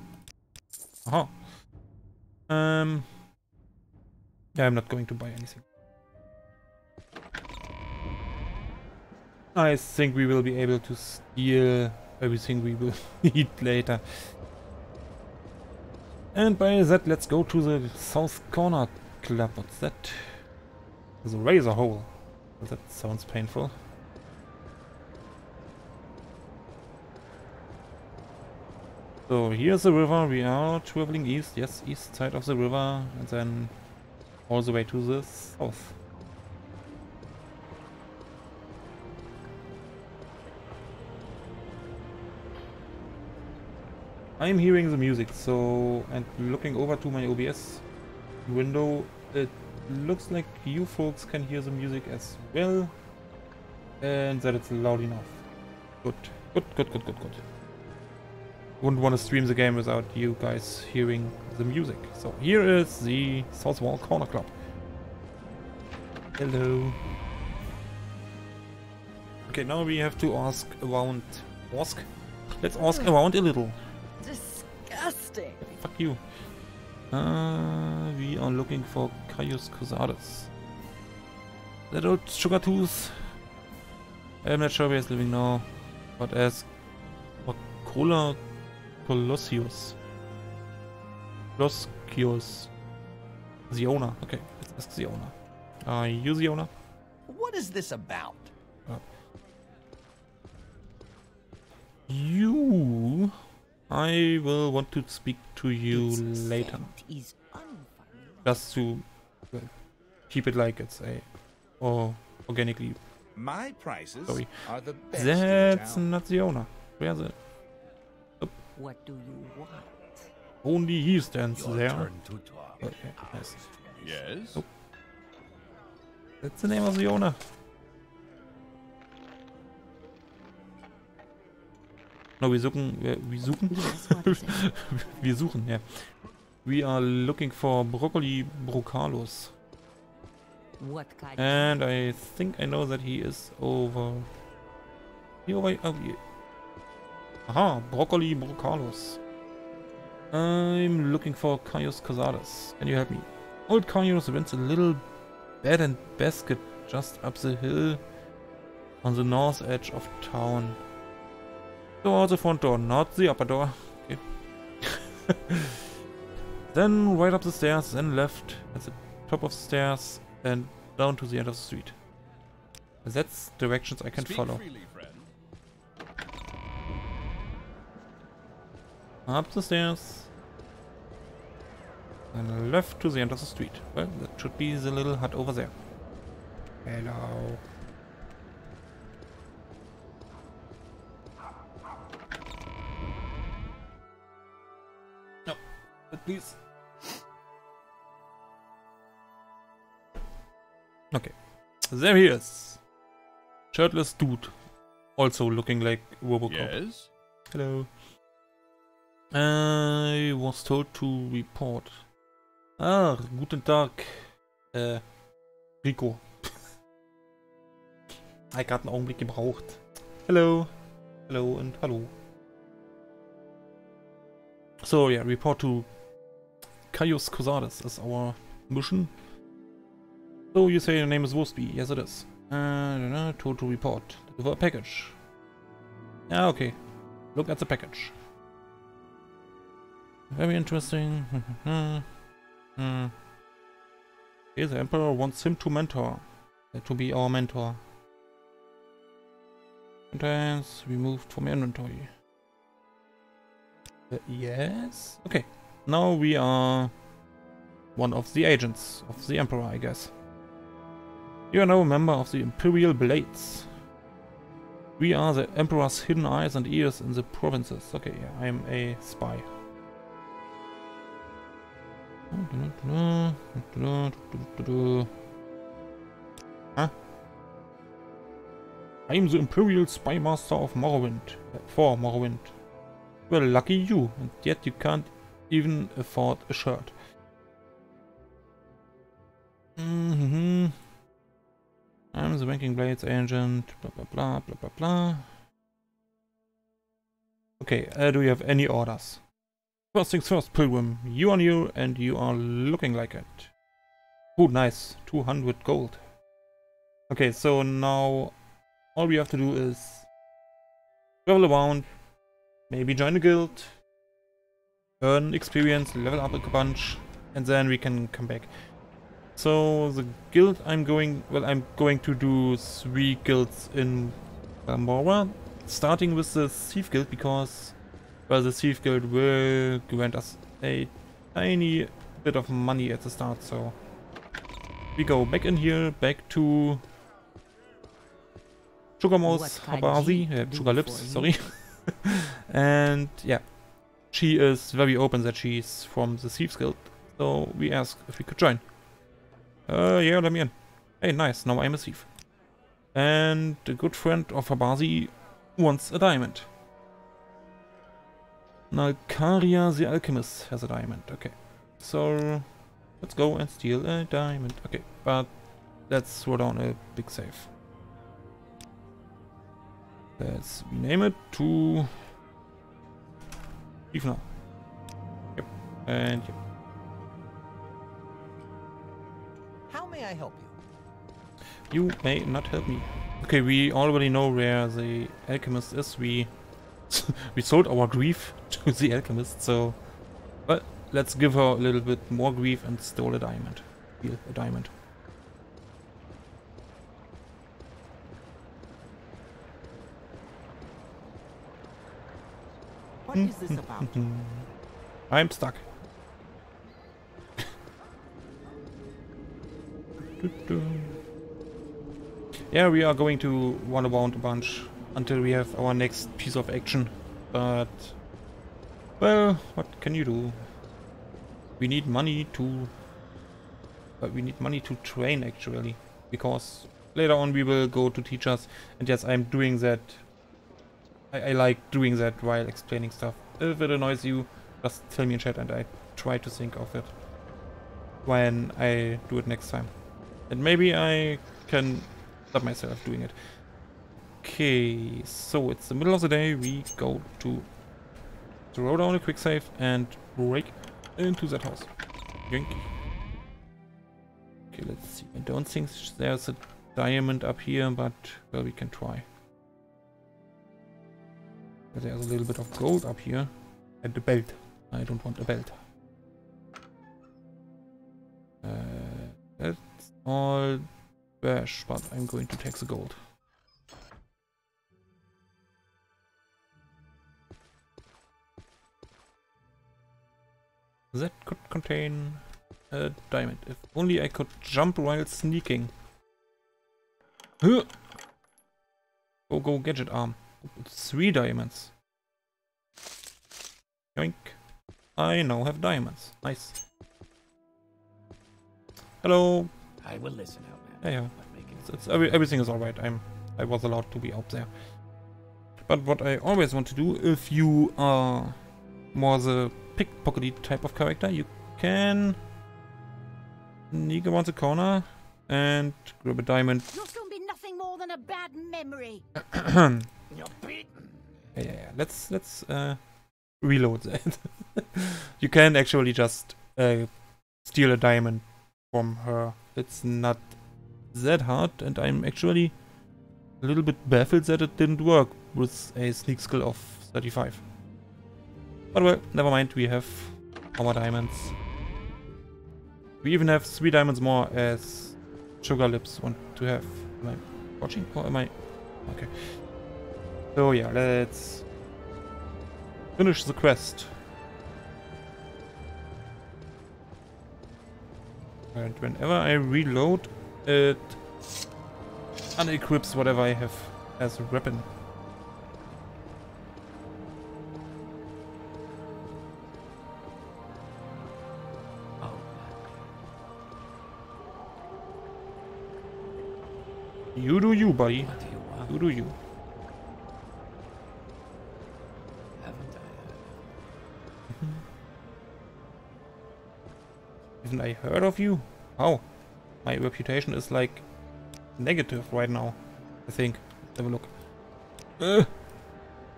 Aha. Yeah, I'm not going to buy anything. I think we will be able to steal everything we will need later. And by that, let's go to the South Corner Club. What's that? The razor hole. That sounds painful. So here's the river. We are traveling east. Yes, east side of the river. And then all the way to the south. I'm hearing the music, so, and looking over to my OBS window, it looks like you folks can hear the music as well, and that it's loud enough. Good, good, good, good, good, good. Wouldn't want to stream the game without you guys hearing the music. So here is the South Wall Corner Club. Hello. Okay, now we have to ask around. Ask? Let's ask around a little. Disgusting. Fuck you. We are looking for Caius Cosades. That old sugar tooth. I'm not sure where he's living now, but as Mbakola Kulla, the owner. Okay, let's ask the owner. Are you the owner? What is this about? You. I will want to speak to you later. Just to keep it like it's a... or organically. My prices sorry. Are the best. That's not the owner. Where's it? Oh. What do you want? Only he stands your there. Okay, nice. Yes. Oh. That's the name of the owner. No, wir suchen, yeah. We are looking for Broccoli Broccalus. And I think I know that he is over... here. Aha, Broccoli Broccalus. I'm looking for Caius Cosades. Can you help me? Old Caius rents a little bed and basket just up the hill On the north edge of town. Towards the front door, not the upper door. Okay. Then right up the stairs, then left at the top of the stairs, and down to the end of the street. That's directions I can follow. Freely, up the stairs. And left to the end of the street. Well, that should be the little hut over there. Hello. No. Please. Okay. There he is. Shirtless dude. Also looking like Robocop. Yes. Hello. I was told to report. Ah, guten Tag. Rico. Ich habe gerade einen Augenblick gebraucht. Hello. Hello and hello. So yeah, report to Caius Cosades is our mission. So you say your name is Wurstbee. Yes it is. Told to report. Deliver a package. Ah, okay. Look at the package. Very interesting. Okay, the Emperor wants him to mentor. To be our mentor. Contents removed from inventory. Yes? Okay. Now we are one of the agents of the Emperor, I guess. You are now a member of the Imperial Blades. We are the Emperor's hidden eyes and ears in the provinces. Okay, yeah, I am a spy. Huh? I am the Imperial Spy Master of Morrowind. For Morrowind. Well, lucky you, and yet you can't even afford a shirt. Mm-hmm. I'm the Ranking Blades agent. Blah blah blah blah blah blah. Okay, do you have any orders? First things first, Pilgrim, you are new and you are looking like it. Oh, nice. 200 gold. Okay, so now all we have to do is travel around, maybe join a guild, earn experience, level up a bunch, and then we can come back. So the guild I'm going to do 3 guilds in Balmora, starting with the Thief Guild because... Well, the Thief Guild will grant us a tiny bit of money at the start, so we go back in here, back to Sugarmouse Habasi, Sugarlips, sorry. And yeah, she is very open that she's from the Thief's Guild, so we ask if we could join. Yeah, let me in. Hey, nice, now I'm a thief. And a good friend of Habasi wants a diamond. Nalcarya the Alchemist has a diamond. Okay, so let's go and steal a diamond. Okay, but let's throw down a big save. Let's rename it to Thief now. Yep, and yep. How may I help you? You may not help me. Okay, we already know where the Alchemist is. We sold our grief to the Alchemist, so but let's give her a little bit more grief and steal a diamond. Steal a diamond. What is this about? I'm stuck. Yeah, we are going to run around a bunch until we have our next piece of action, but well, what can you do? We need money to, but we need money to train actually, because later on we will go to teachers. And yes, I'm doing that. I like doing that while explaining stuff. If it annoys you, just tell me in chat, and I try to think of it when I do it next time. And maybe I can stop myself doing it. Okay, so it's the middle of the day, we go to throw down a quick save and break into that house. Yoink. Okay, let's see. I don't think there's a diamond up here, but well, we can try. There's a little bit of gold up here. And the belt. I don't want a belt. That's all bash, but I'm going to take the gold. That could contain a diamond. If only I could jump while sneaking. Huh. Go, go, gadget arm. 3 diamonds. Yoink. I now have diamonds. Nice. Hello. I will listen out now. Yeah, yeah. It's, everything is alright. I was allowed to be out there. But what I always want to do, if you are more the pickpockety type of character, you can sneak around the corner and grab a diamond. You'll soon be nothing more than a bad memory. You're beaten. Yeah, yeah, yeah. Let's reload that. You can actually just steal a diamond from her. It's not that hard, and I'm actually a little bit baffled that it didn't work with a sneak skill of 35. But well, never mind, we have our diamonds. We even have 3 diamonds more as Sugarlips want to have. Am I watching or am I? Okay. So yeah, let's finish the quest. And whenever I reload, it unequips whatever I have as a weapon. You do you, buddy. You do you. Haven't I heard of you? How? My reputation is like negative right now, I think. Let's have a look.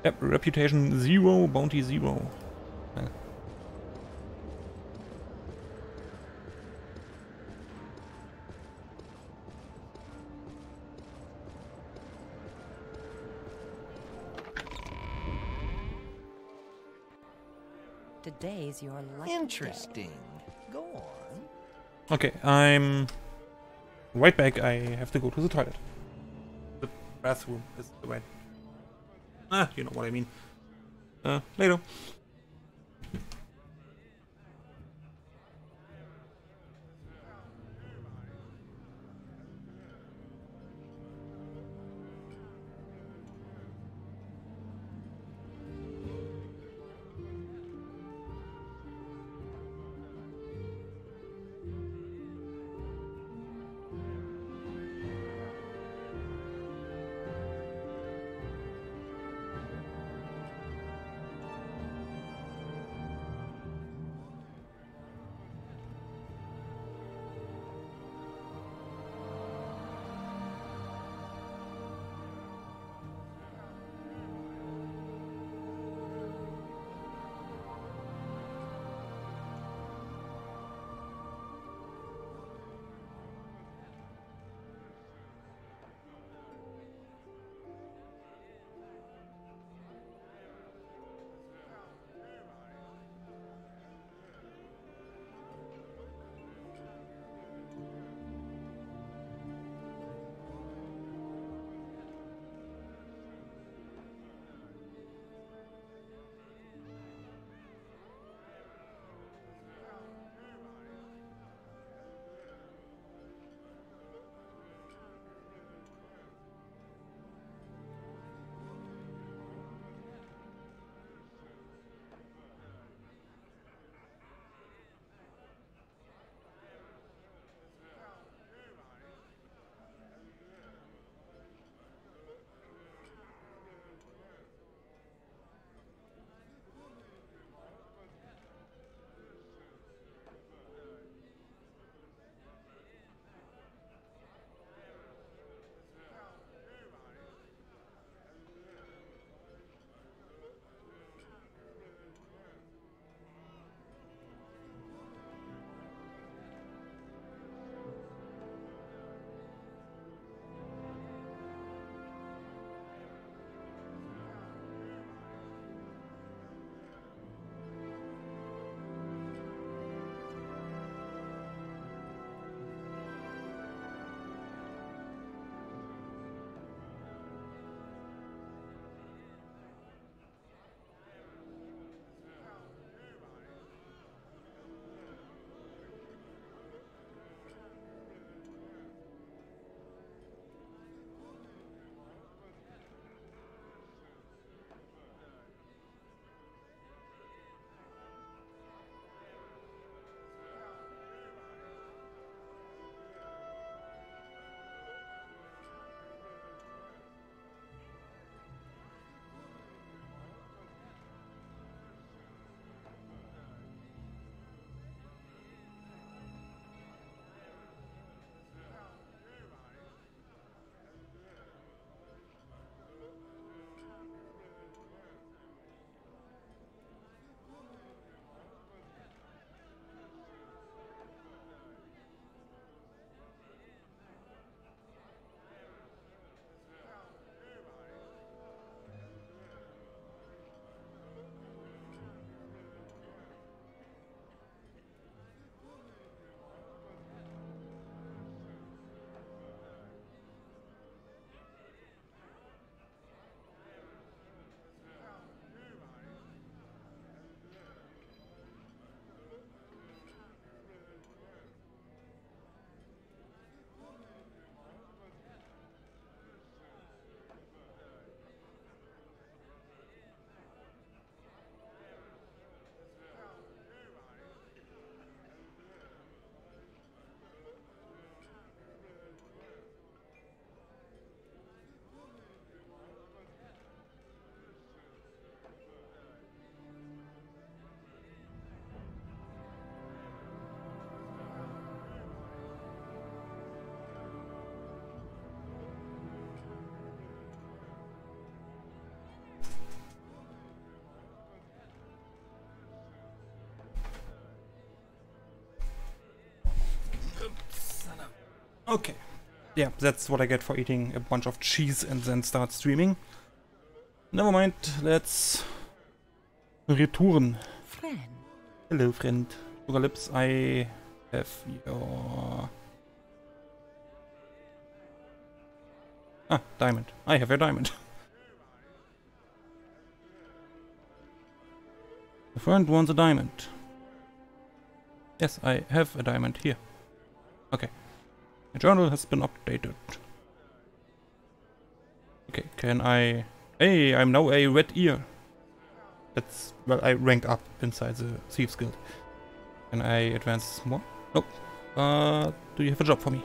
Yep, reputation 0, bounty 0. Today's your lucky day. Interesting. Go on. Okay, I'm right back. I have to go to the toilet. The bathroom is the way. Ah, you know what I mean. Later. Okay. Yeah, that's what I get for eating a bunch of cheese and then start streaming. Never mind, let's return. Friend. Hello, friend. Sugarlips, I have your... Ah, diamond. I have your diamond. The friend wants a diamond. Yes, I have a diamond here. Okay. The journal has been updated. Okay, can I... Hey, I'm now a red ear. That's... well, I ranked up inside the Thief's Guild. Can I advance more? Nope. Do you have a job for me?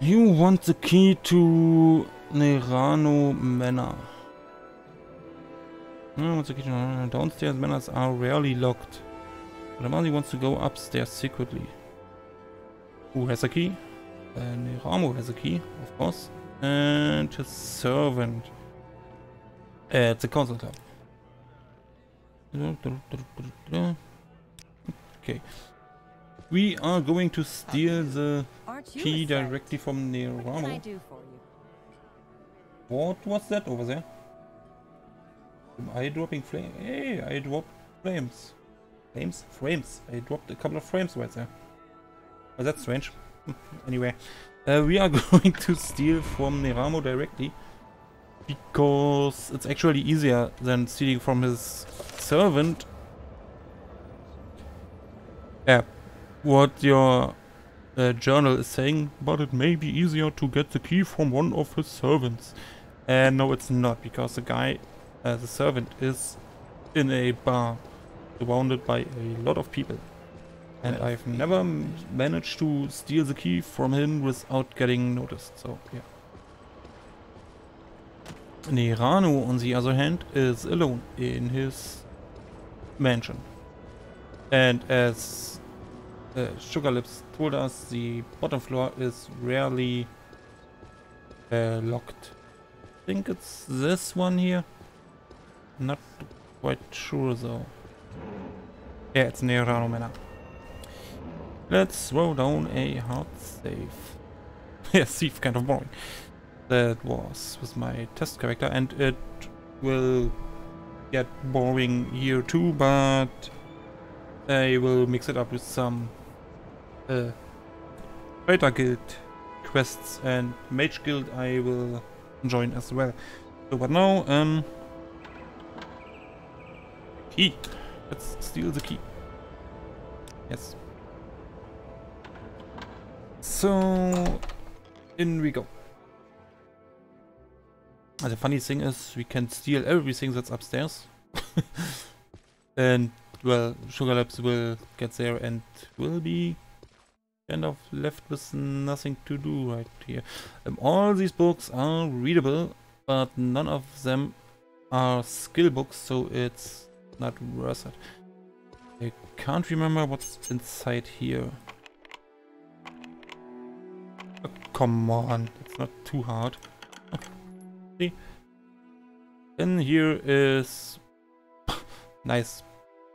You want the key to Nerano Manor. No, what's the key to Nerano Manor? Downstairs manors are rarely locked. But Amali wants to go upstairs secretly. Who has a key? Nerano has a key, of course. And his servant at the council club. Okay. We are going to steal the key directly from Nerano. What was that over there? Am I dropping flame? Hey, I dropped flames. Flames? Frames. I dropped a couple of frames right there. Well, that's strange. Anyway, we are going to steal from Nerano directly because it's actually easier than stealing from his servant. Yeah, what your journal is saying, but it may be easier to get the key from one of his servants. And no, it's not, because the guy, the servant, is in a bar surrounded by a lot of people. And I've never managed to steal the key from him without getting noticed, so yeah. Nerano, on the other hand, is alone in his mansion. And as Sugarlips told us, the bottom floor is rarely locked. I think it's this one here. Not quite sure though. Yeah, it's Nerano Manor. Let's throw down a hard save. Yeah, save kind of boring. That was with my test character, and it will get boring here too, but I will mix it up with some Fighter Guild quests, and Mage Guild I will join as well. So, but now, key. Let's steal the key. Yes. So, in we go. And the funny thing is, we can steal everything that's upstairs. And, well, Sugarlips will get there and will be kind of left with nothing to do right here. All these books are readable, but none of them are skill books, so it's not worth it. I can't remember what's inside here. Come on, it's not too hard. See? And here is nice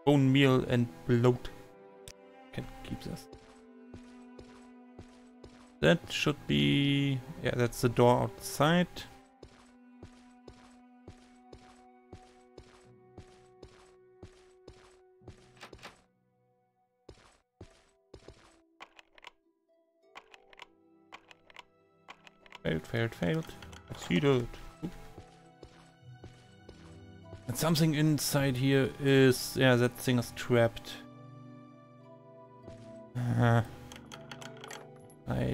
bone meal and bloat. Can keep this. That should be... yeah, that's the door outside. Failed, failed, failed. Succeeded. And something inside here is... yeah, that thing is trapped. I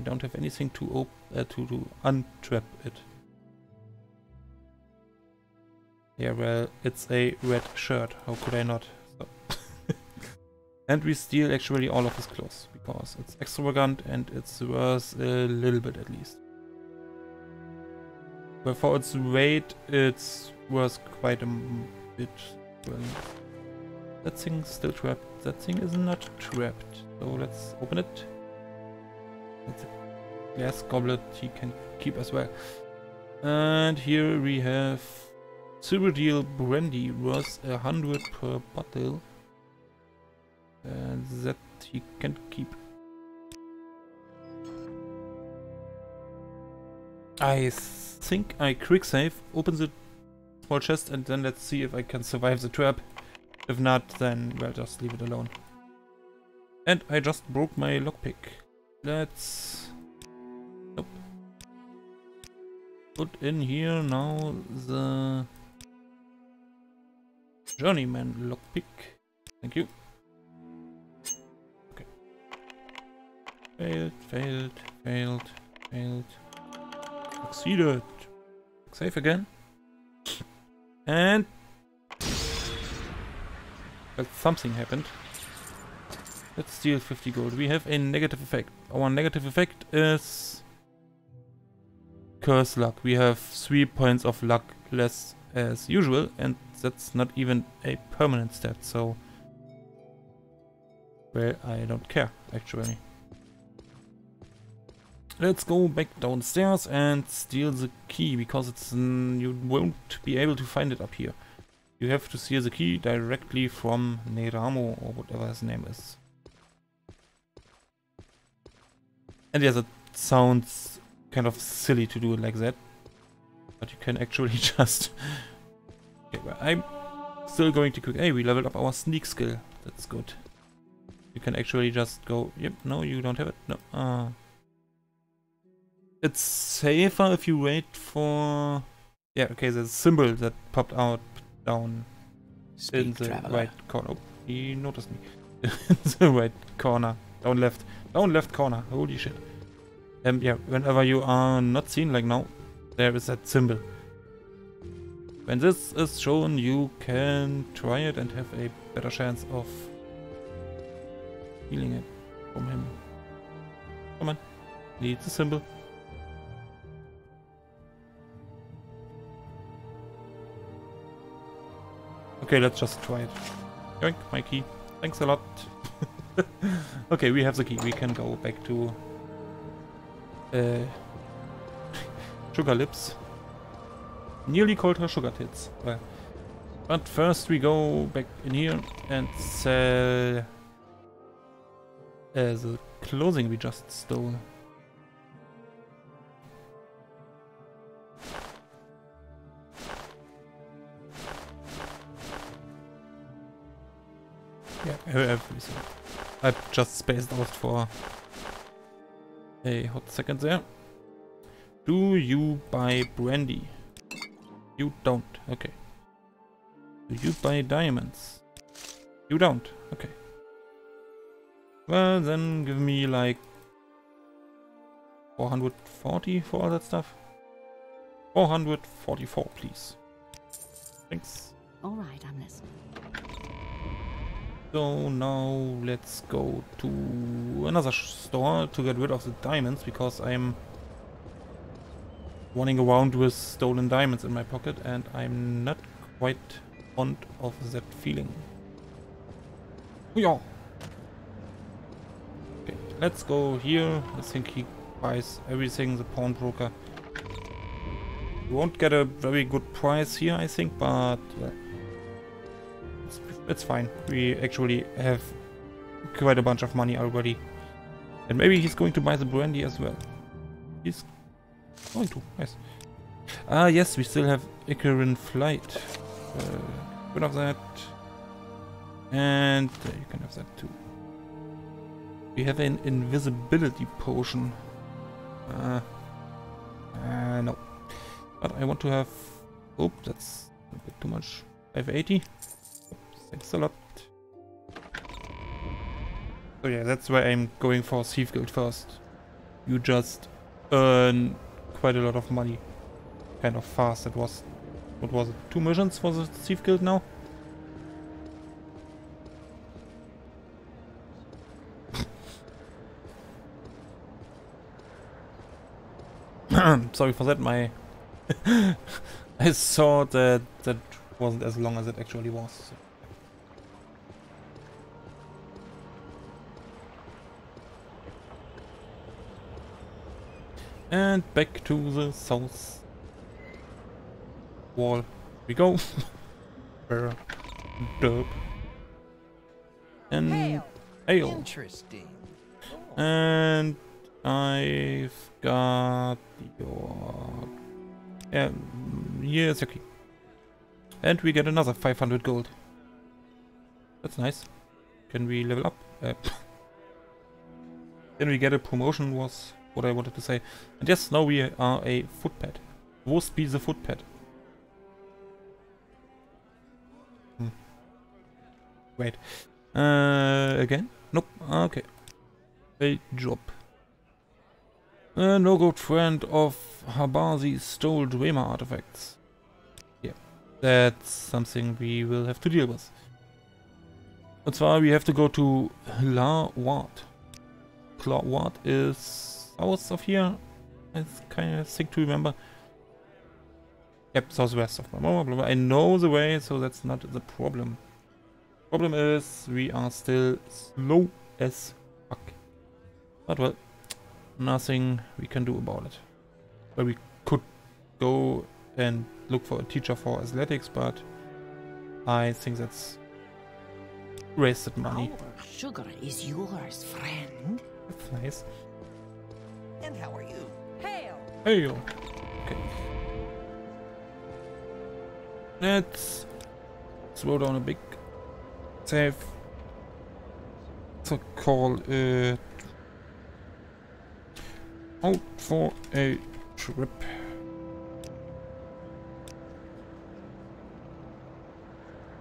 don't have anything to to untrap it. Yeah, well, it's a red shirt. How could I not? So and we steal actually all of his clothes, because it's extravagant and it's worth a little bit at least. Well, for its weight, it's worth quite a bit. Well, that thing's still trapped. That thing is not trapped. So let's open it. That's a glass goblet he can keep as well. And here we have Cyrodiil brandy worth 100 per bottle. And that he can keep. I think I quick save, open the small chest and then let's see if I can survive the trap. If not, then well, just leave it alone. And I just broke my lockpick. Let's nope. Put in here now the journeyman lockpick. Thank you. Okay. Failed, failed, failed, failed. Succeeded. Save again. And but something happened. Let's steal 50 gold. We have a negative effect. Our negative effect is curse luck. We have 3 points of luck less as usual, and that's not even a permanent stat, so well, I don't care actually. Let's go back downstairs and steal the key, because it's you won't be able to find it up here. You have to steal the key directly from Nerano or whatever his name is. And yes, it sounds kind of silly to do it like that, but you can actually just... Okay, well, I'm still going to quick... Hey, we leveled up our sneak skill. That's good. You can actually just go... Yep, no, you don't have it. No. It's safer if you wait for... Yeah, okay, there's a symbol that popped out down in the right corner. Oh, he noticed me. In the right corner. Down left. Down left corner. Holy shit. Yeah, whenever you are not seen, like now, there is that symbol. When this is shown, you can try it and have a better chance of healing it from him. Come on. Need the symbol. Okay, let's just try it. Yoink, my key. Thanks a lot. Okay, we have the key. We can go back to Sugarlips. Nearly called her Sugar Tits. Well, but first we go back in here and sell the clothing we just stole. Yeah, everything. I just spaced out for a hot second there. Do you buy brandy? You don't. Okay. Do you buy diamonds? You don't. Okay. Well, then give me like 440 for all that stuff. 444, please. Thanks. All right, I'm listening. So now let's go to another store to get rid of the diamonds, because I'm running around with stolen diamonds in my pocket and I'm not quite fond of that feeling. Yeah. Okay, let's go here. I think he buys everything, the pawnbroker. You won't get a very good price here, I think, but... Yeah. It's fine. We actually have quite a bunch of money already. And maybe he's going to buy the brandy as well. He's going to. Nice. Ah, yes, we still have Icarian Flight. Bit of that. And you can have that too. We have an invisibility potion. No. But I want to have... Oh, that's a bit too much. 580. Thanks a lot. So yeah, that's why I'm going for Thief Guild first. You just earn quite a lot of money. Kind of fast. It was... What was it? 2 missions for the Thief Guild now? Sorry for that, my... I saw that that wasn't as long as it actually was. So. And back to the south wall we go. Derp. And ale. Interesting. And I've got your... here's your key. And we get another 500 gold. That's nice. Can we level up? Can we get a promotion was what I wanted to say. And yes, now we are a footpad. Wurstbee the footpad. Wait. Again? Nope. Okay. A job. No good friend of Habasi stole Dreamer artifacts. Yeah. That's something we will have to deal with. That's why we have to go to Hlaawat. Hlaawat is south of here. I kind of think to remember. Yep, southwest of Balmora. I know the way, so that's not the problem. Problem is, we are still slow as fuck. But well, nothing we can do about it. Well, we could go and look for a teacher for athletics, but I think that's wasted money. Our sugar is yours, friend. That's nice. And how are you? Hail! Hail! Okay. Let's slow down a bit. Save to call it out for a trip.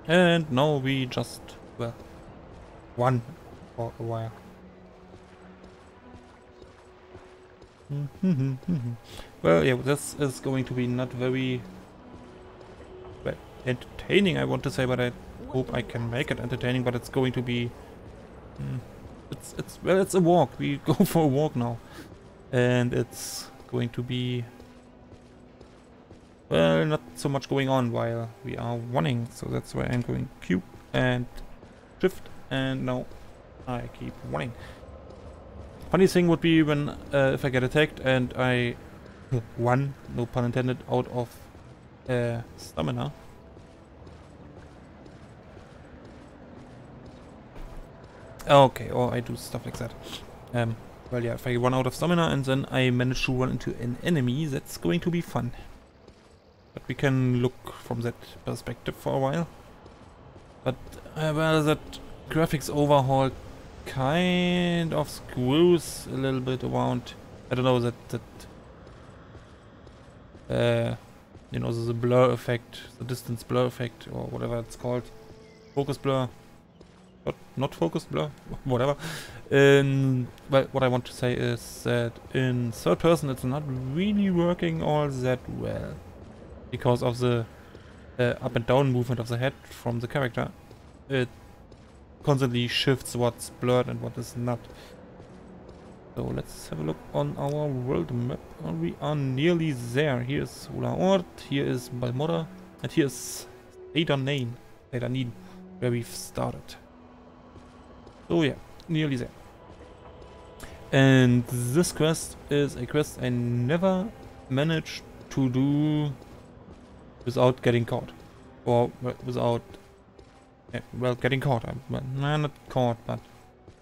And now we just, well, run for a while. Well, yeah, this is going to be not very entertaining, I want to say, but I hope I can make it entertaining, but it's going to be... well, it's a walk. We go for a walk now. And it's going to be... well, not so much going on while we are running. So that's why I'm going Q and shift, and now I keep running. Funny thing would be when if I get attacked and I run, no pun intended, out of stamina. Okay, or I do stuff like that. Well, yeah, if I run out of stamina and then I manage to run into an enemy, that's going to be fun. But we can look from that perspective for a while. But, well, that graphics overhaul kind of screws a little bit around. I don't know, you know, the blur effect, the distance blur effect, or whatever it's called. Focus blur. Not focused blur, whatever. Well, what I want to say is that in third person it's not really working all that well because of the up and down movement of the head from the character. It constantly shifts what's blurred and what is not. So let's have a look on our world map. We are nearly there. Here's Hlaawat, here is Balmora, and here's Seyda Neen, where we've started. So yeah, nearly there. And this quest is a quest I never managed to do without getting caught. Or without... well, getting caught. I'm not caught, but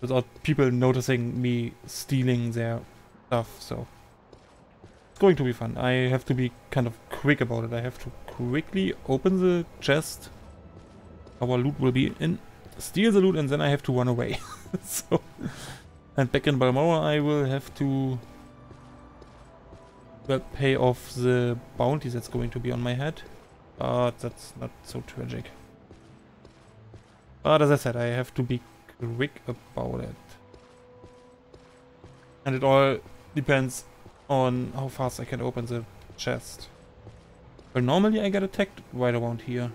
without people noticing me stealing their stuff, so... it's going to be fun. I have to be kind of quick about it. I have to quickly open the chest. Our loot will be in... steal the loot, and then I have to run away. So, and back in Balmora I will have to pay off the bounty that's going to be on my head, but that's not so tragic. But as I said, I have to be quick about it, and it all depends on how fast I can open the chest. Well, normally I get attacked right around here.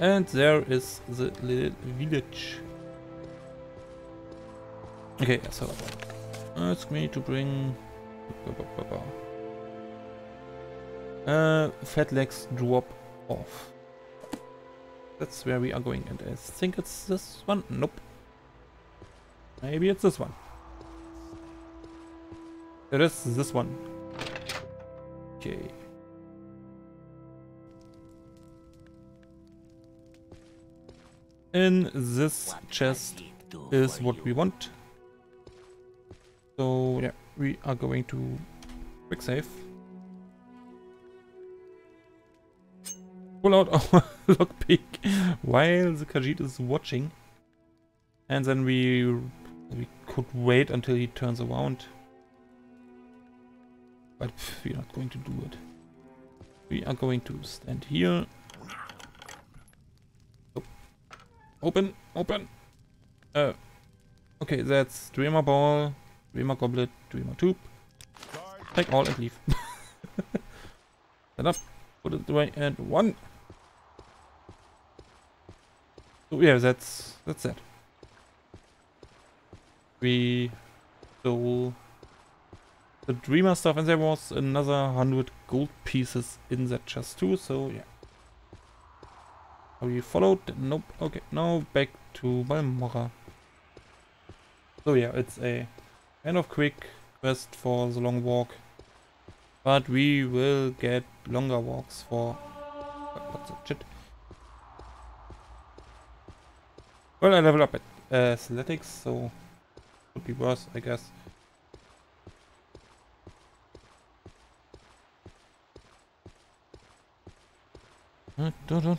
And there is the little village. Okay, so ask me to bring fat legs drop off. That's where we are going, and I think it's this one. Nope. Maybe it's this one. It is this one. Okay. In this chest is what we want. So yeah, we are going to quick save. Pull out our lockpick while the Khajiit is watching, and then we could wait until he turns around. But we're not going to do it. We are going to stand here. Oh. Open, open. Okay, that's Dreamer Ball, Dreamer Goblet, Dreamer Tube. Take all and leave. Enough. Put it away and one. So yeah, that's that. We stole the Dreamer stuff, and there was another 100 gold pieces in that chest too, so yeah. Are we followed? Nope. Okay, now back to Balmora. So yeah, it's a kind of quick quest for the long walk, but we will get longer walks for... What's that shit? Well, I level up at athletics, so could be worse, I guess. Okay.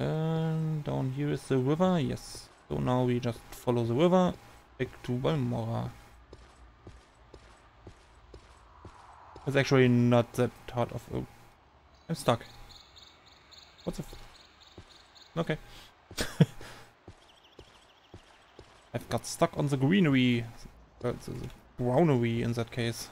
And down here is the river, yes. So now we just follow the river back to Balmora. It's actually not that hard of a... I'm stuck. What the f... Okay. I've got stuck on the greenery. Brownery in that case.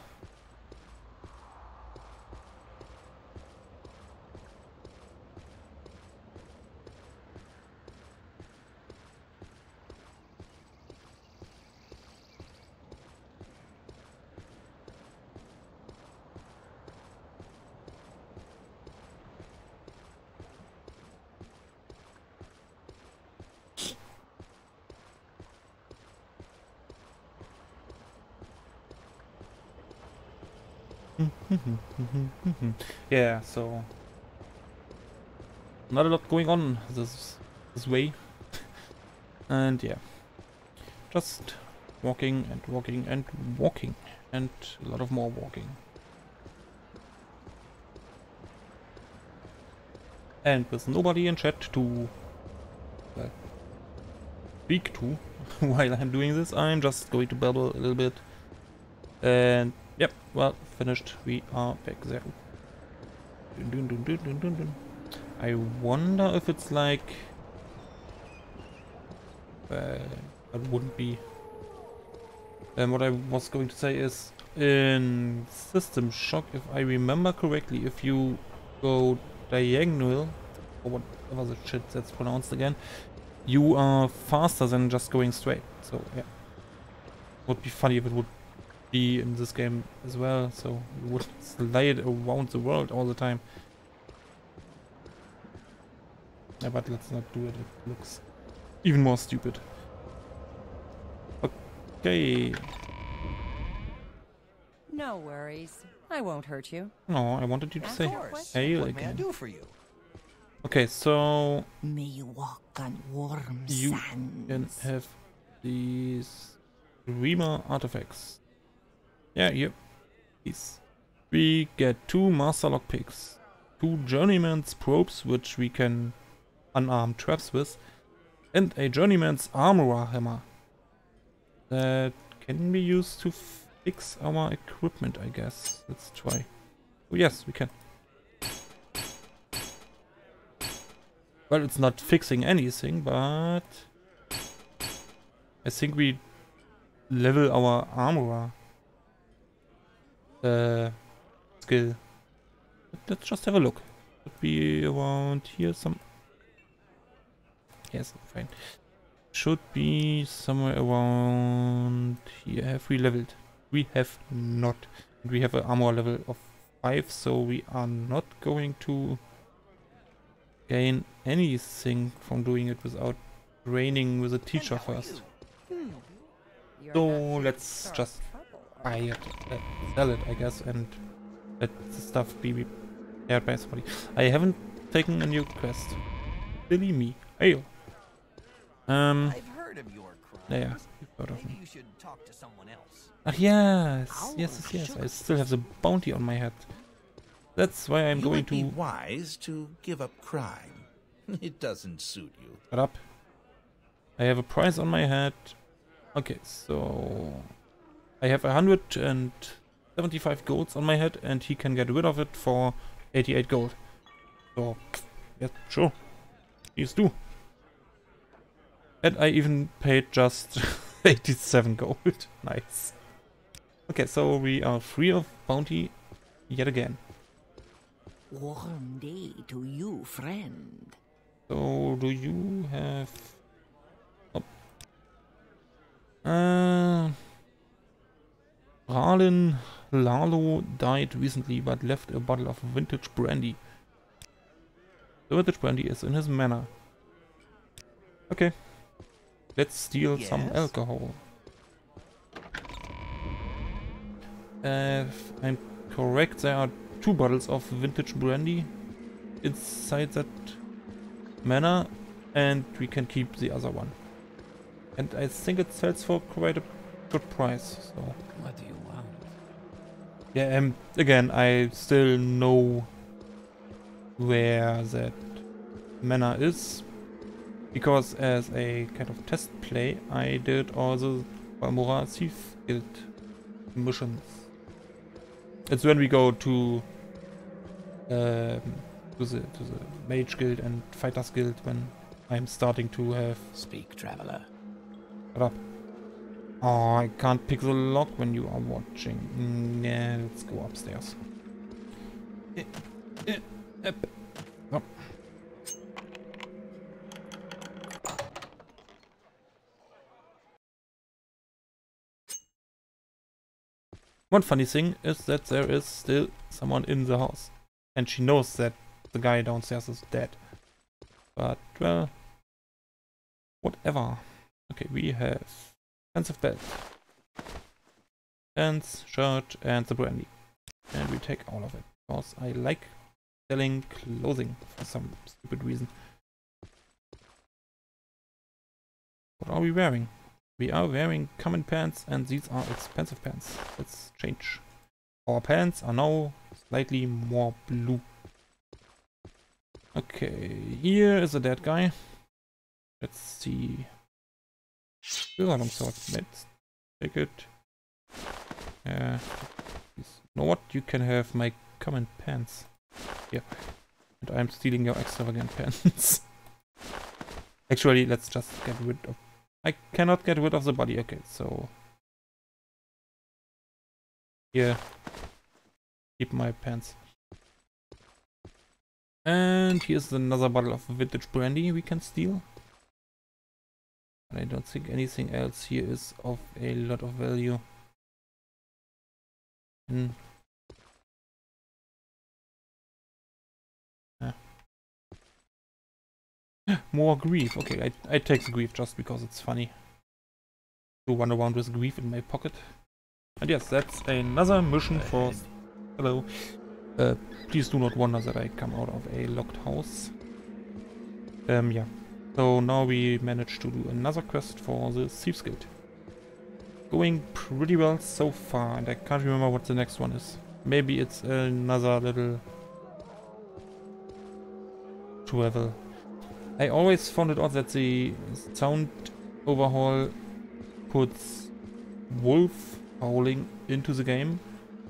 Yeah, so not a lot going on this way. And yeah, just walking and walking and walking and a lot of more walking. And with nobody in chat to speak to while I'm doing this, I'm just going to babble a little bit. And yep, well, finished. We are back there. I wonder if it's like... That wouldn't be... what I was going to say is, in System Shock, if I remember correctly, if you go diagonal, or whatever the shit that's pronounced again, you are faster than just going straight. So yeah, would be funny if it would be in this game as well, so you would slide around the world all the time. Yeah, but let's not do it, it looks even more stupid. Okay. No worries, I won't hurt you. No, I wanted you to say hey again. What may I do for you? Okay, so may you walk on warm sands. Can have these Dreamer artifacts. Yeah, yep. Please. We get 2 master lockpicks, 2 journeyman's probes, which we can unarm traps with, and a journeyman's armorer hammer. That can be used to fix our equipment, I guess. Let's try. Oh yes, we can. Well, it's not fixing anything, but I think we level our armorer skill. Let's just have a look. Could be around here some... Yes, fine. Should be somewhere around here. Have we leveled? We have not. We have an armor level of 5, so we are not going to gain anything from doing it without training with a teacher first. So let's just... sell it, I guess, and let the stuff be Airbase for you. I haven't taken a new quest. Believe me. Hey. I've heard of your crimes. Yeah, you've heard of me. You should talk to someone else. Ach, yes. Yes. I still have the bounty on my head. That's why I'm going to... It would be wise to give up crime. It doesn't suit you. Shut up. I have a price on my head. Okay, so... I have 175 golds on my head, and he can get rid of it for 88 gold. So, yeah, sure. Please do. And I even paid just 87 gold. Nice. Okay, so we are free of bounty yet again. Warm day to you, friend. So, do you have... Oh. Ralen Hlaalo died recently but left a bottle of vintage brandy. The vintage brandy is in his manor. Okay. Let's steal some alcohol. If I'm correct, there are 2 bottles of vintage brandy inside that manor, and we can keep the other one. And I think it sells for quite a good price, so... What do you want? Yeah, again, I still know where that manor is, because as a kind of test play, I did all the Balmora Thief Guild missions. It's when we go to the Mage Guild and Fighters Guild when I'm starting to have... Speak, traveler. Shut up. Oh, I can't pick the lock when you are watching. Yeah, let's go upstairs. Oh. One funny thing is that there is still someone in the house. And she knows that the guy downstairs is dead. But, well... Whatever. Okay, we have... Expensive belt, pants, shirt, and the brandy. And we take all of it, because I like selling clothing for some stupid reason. What are we wearing? We are wearing common pants, and these are expensive pants. Let's change. Our pants are now slightly more blue. Okay, here is a dead guy. Let's see. Let's take it. You know what? You can have my common pants. Yeah. And I'm stealing your extravagant pants. Actually, let's just get rid of... I cannot get rid of the body. Okay, so... Yeah. Keep my pants. And here's another bottle of vintage brandy we can steal. I don't think anything else here is of a lot of value. More grief. Okay, I take the grief just because it's funny to run around with grief in my pocket. And yes, that's another mission for... Hello. Please do not wonder that I come out of a locked house. Yeah. So now we managed to do another quest for the Thieves Guild. Going pretty well so far, and I can't remember what the next one is. Maybe it's another little travel. I always found it odd that the sound overhaul puts wolf howling into the game,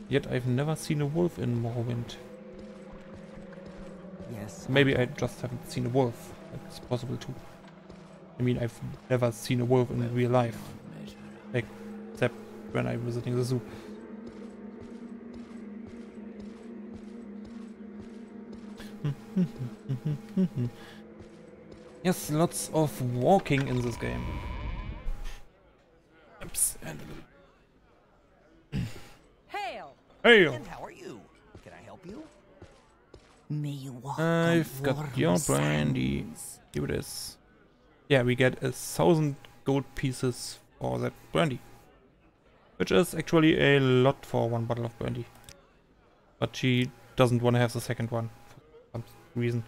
yet I've never seen a wolf in Morrowind. Yes. Maybe I just haven't seen a wolf. It's possible too. I mean, I've never seen a wolf in real life, except when I'm visiting the zoo. Yes, lots of walking in this game. Oops, and Hail! And how are you? Can I help you? May you walk I've got your brandy. Sands. Here it is. Yeah, we get 1,000 gold pieces for that brandy. Which is actually a lot for one bottle of brandy. But she doesn't want to have the second one for some reason.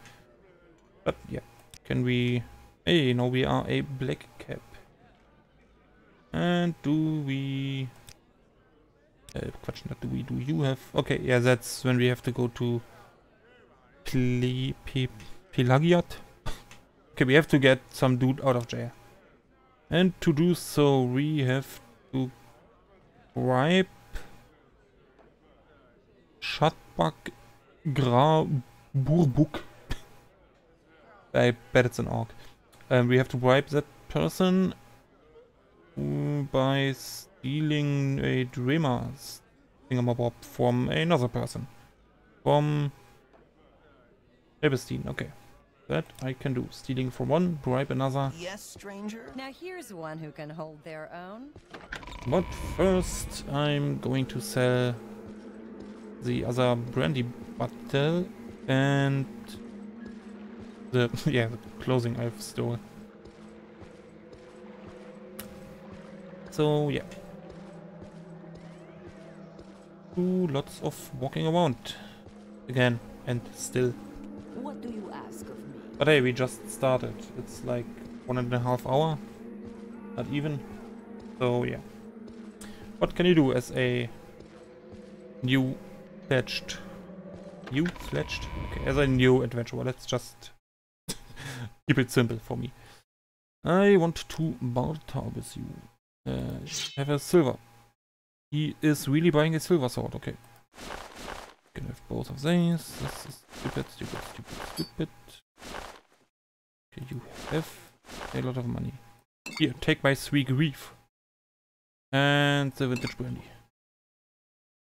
But yeah, can we... Hey, no, we are a black cap. And do we... question, what do we do? You have... Okay, yeah, that's when we have to go to... Pelagiat? Okay, we have to get some dude out of jail. And to do so, we have to bribe... Shatbak Gra Burbuk. I bet it's an orc. We have to bribe that person by stealing a Dreamer thingamabob from another person. From Ebestein, okay. That I can do. Stealing from one, bribe another. Yes, stranger. Now here's one who can hold their own. But first I'm going to sell the other brandy bottle and the yeah, the clothing I've stolen. So yeah. Do lots of walking around again and still. What do you ask of me? But hey, we just started. It's like 1.5 hours. Not even. So yeah. What can you do as a new fledged? You fledged? Okay, as a new adventurer. Let's just keep it simple for me. I want to barter with you. Have a silver. He is really buying a silver sword, okay. Can have both of these. This is stupid, stupid, stupid, stupid. Okay, you have a lot of money. Here, take my three grief. And the vintage brandy.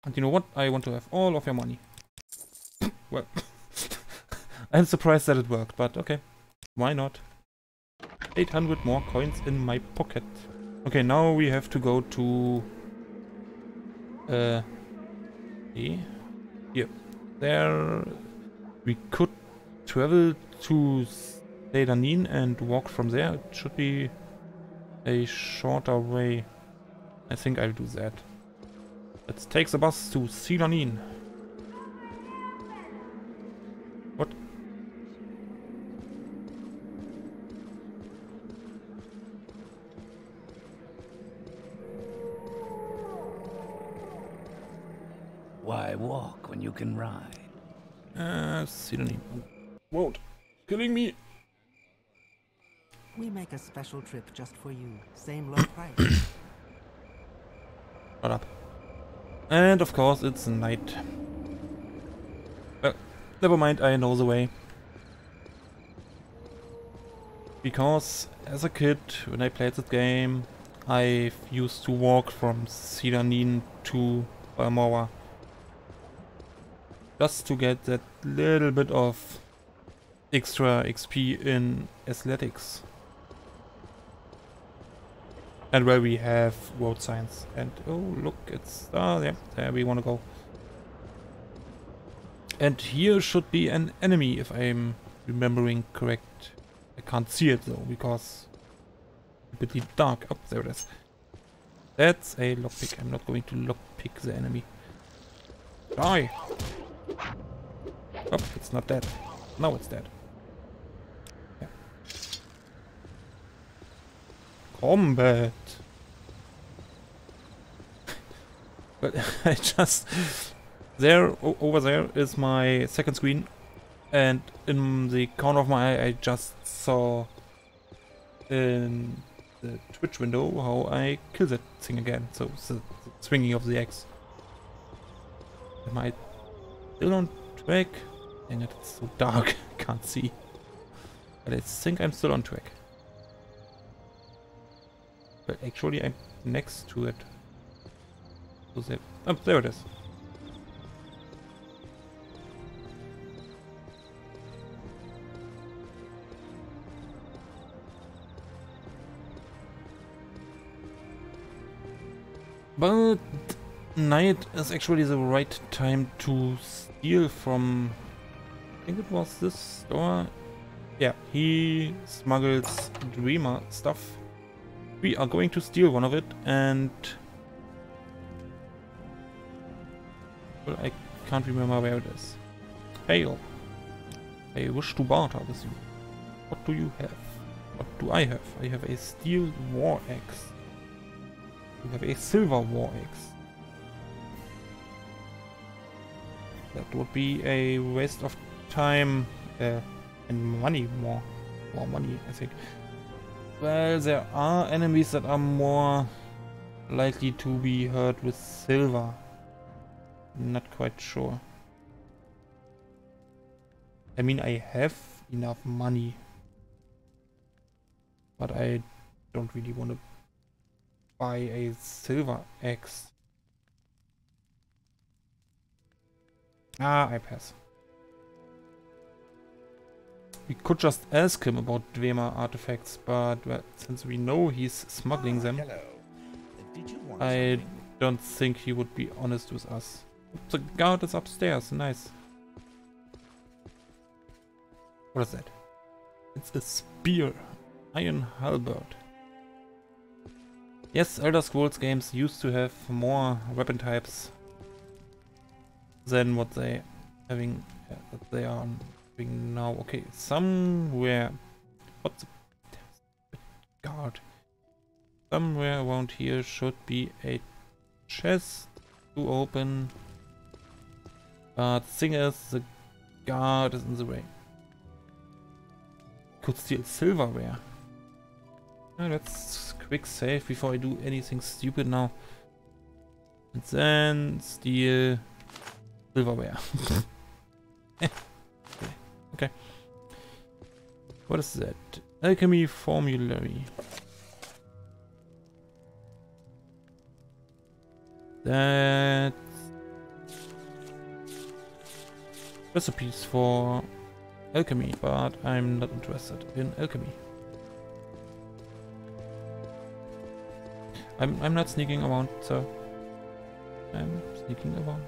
And you know what? I want to have all of your money. Well, I'm surprised that it worked, but okay. Why not? 800 more coins in my pocket. Okay, now we have to go to... Here. There... We could travel to Seyda Neen and walk from there. It should be a shorter way. I think I'll do that. Let's take the bus to Seyda Neen. What? Why walk when you can ride? Synonym. Won't. Killing me. We make a special trip just for you. Same low price. Shut up. And of course it's night. Well, never mind, I know the way. Because as a kid, when I played that game, I used to walk from Seyda Neen to Balmora. Just to get that little bit of extra XP in athletics. And where we have road signs. And oh, look, it's yeah, there we want to go. And here should be an enemy, if I'm remembering correct. I can't see it though, because it's a bit dark. Up there it is. That's a lockpick. I'm not going to lockpick the enemy. Die! Oh, it's not dead. Now it's dead. Yeah. Combat! But I just... There, over there, is my second screen. And in the corner of my eye, I just saw... in the Twitch window, how I kill that thing again. So, the swinging of the axe. Am I still on track? Dang it, it's so dark, I can't see. But I think I'm still on track. But actually I'm next to it. So there, oh, there it is. But night is actually the right time to steal from... I think it was this store. Yeah, he smuggles Dreamer stuff. We are going to steal one of it and... Well, I can't remember where it is. fail. I wish to barter with you. What do you have? What do I have? I have a steel war axe. You have a silver war axe. That would be a waste of time and money more. More money, I think. Well, there are enemies that are more likely to be hurt with silver. Not quite sure. I mean, I have enough money. But I don't really want to buy a silver axe. Ah, I pass. We could just ask him about Dreamer artifacts, but well, since we know he's smuggling them, I don't think he would be honest with us. The guard is upstairs, nice. What is that? It's a spear. Iron halberd. Yes, Elder Scrolls games used to have more weapon types than what they having that they are having now. Okay, somewhere. What the guard? Somewhere around here should be a chest to open. But the thing is, the guard is in the way. Could steal silverware. Let's quick save before I do anything stupid now. And then steal silverware. Okay. What is that? Alchemy formulary. That's recipes for alchemy, but I'm not interested in alchemy. I'm not sneaking around, sir. I'm sneaking around.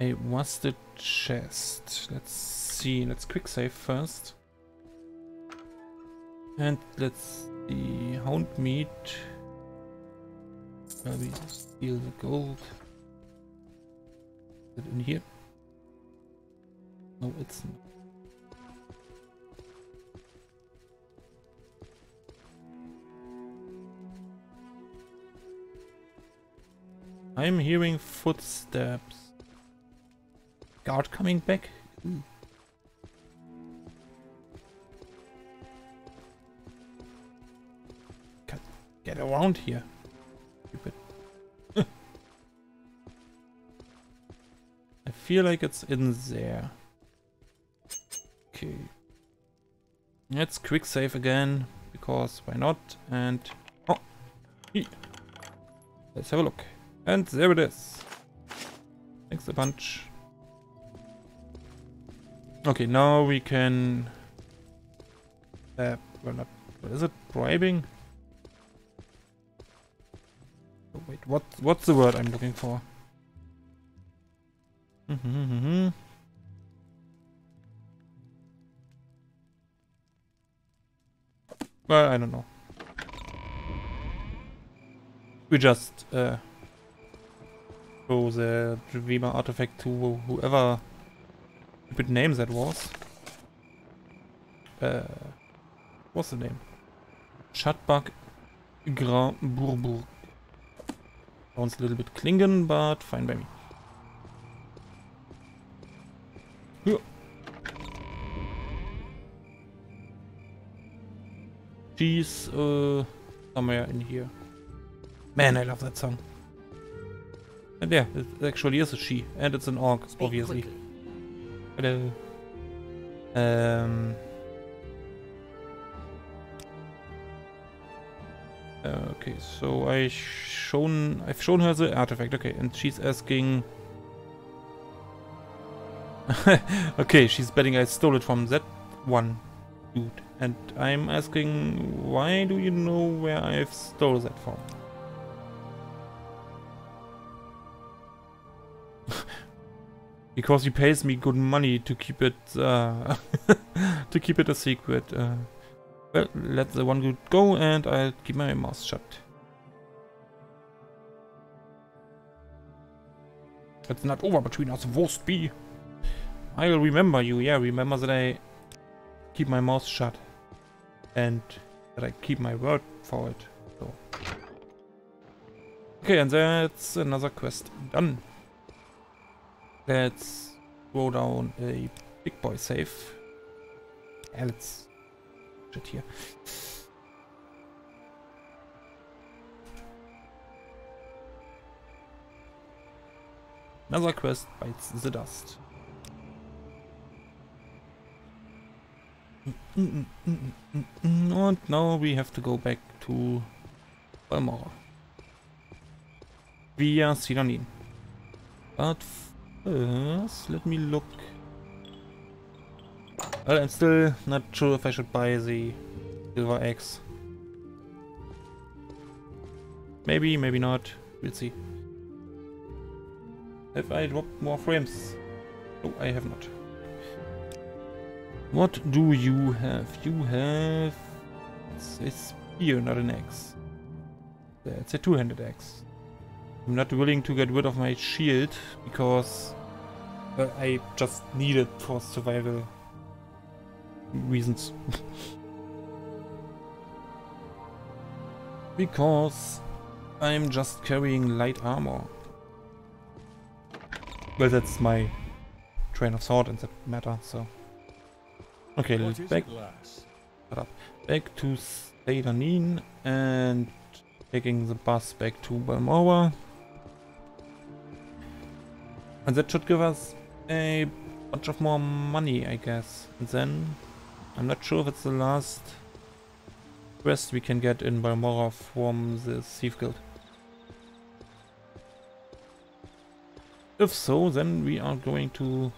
Hey, what's the chest? Let's see. Let's quick save first. And let's see. Hound meat. Maybe steal the gold. Is it in here? No, it's not. I'm hearing footsteps. Guard coming back? Mm. Can't get around here. Stupid. I feel like it's in there. Okay. Let's quick save again, because why not? And oh, let's have a look. And there it is. Thanks a bunch. Okay, now we can... well, not... What is it? Bribing? Oh, wait, what's the word I'm looking for? Well, I don't know. We just... so the Dreamer artifact to whoever stupid name that was. What's the name? Shatbak Gra Burbuk. Sounds a little bit Klingon, but fine by me. Yeah. She's somewhere in here. Man, I love that song. And yeah, it actually is a she, and it's an orc, obviously. Hello. Okay, so I've shown her the artifact. Okay, and she's asking. Okay, she's betting I stole it from that one dude, and I'm asking, why do you know where I've stole that from? Because he pays me good money to keep it a secret. Well, let the one dude go and I'll keep my mouth shut. That's not over between us, Wurstbee. I will remember you. Yeah, remember that I keep my mouth shut and that I keep my word for it. So. Okay, and that's another quest done. Let's throw down a big boy safe. Yeah, let's shit here. Another quest bites the dust. And now we have to go back to Balmora via Seyda Neen. But first, let me look. Well, I'm still not sure if I should buy the silver axe. Maybe, maybe not. We'll see. Have I dropped more frames? No, I have not. What do you have? You have... It's a spear, not an axe. It's a two-handed axe. I'm not willing to get rid of my shield, because... I just need it for survival reasons. Because I'm just carrying light armor. Well, that's my train of thought in that matter, so... Okay, let's back to Seyda Neen and taking the bus back to Balmora. And that should give us a bunch of more money, I guess. And then, I'm not sure if it's the last quest we can get in Balmora from the Thief Guild. If so, then we are going to...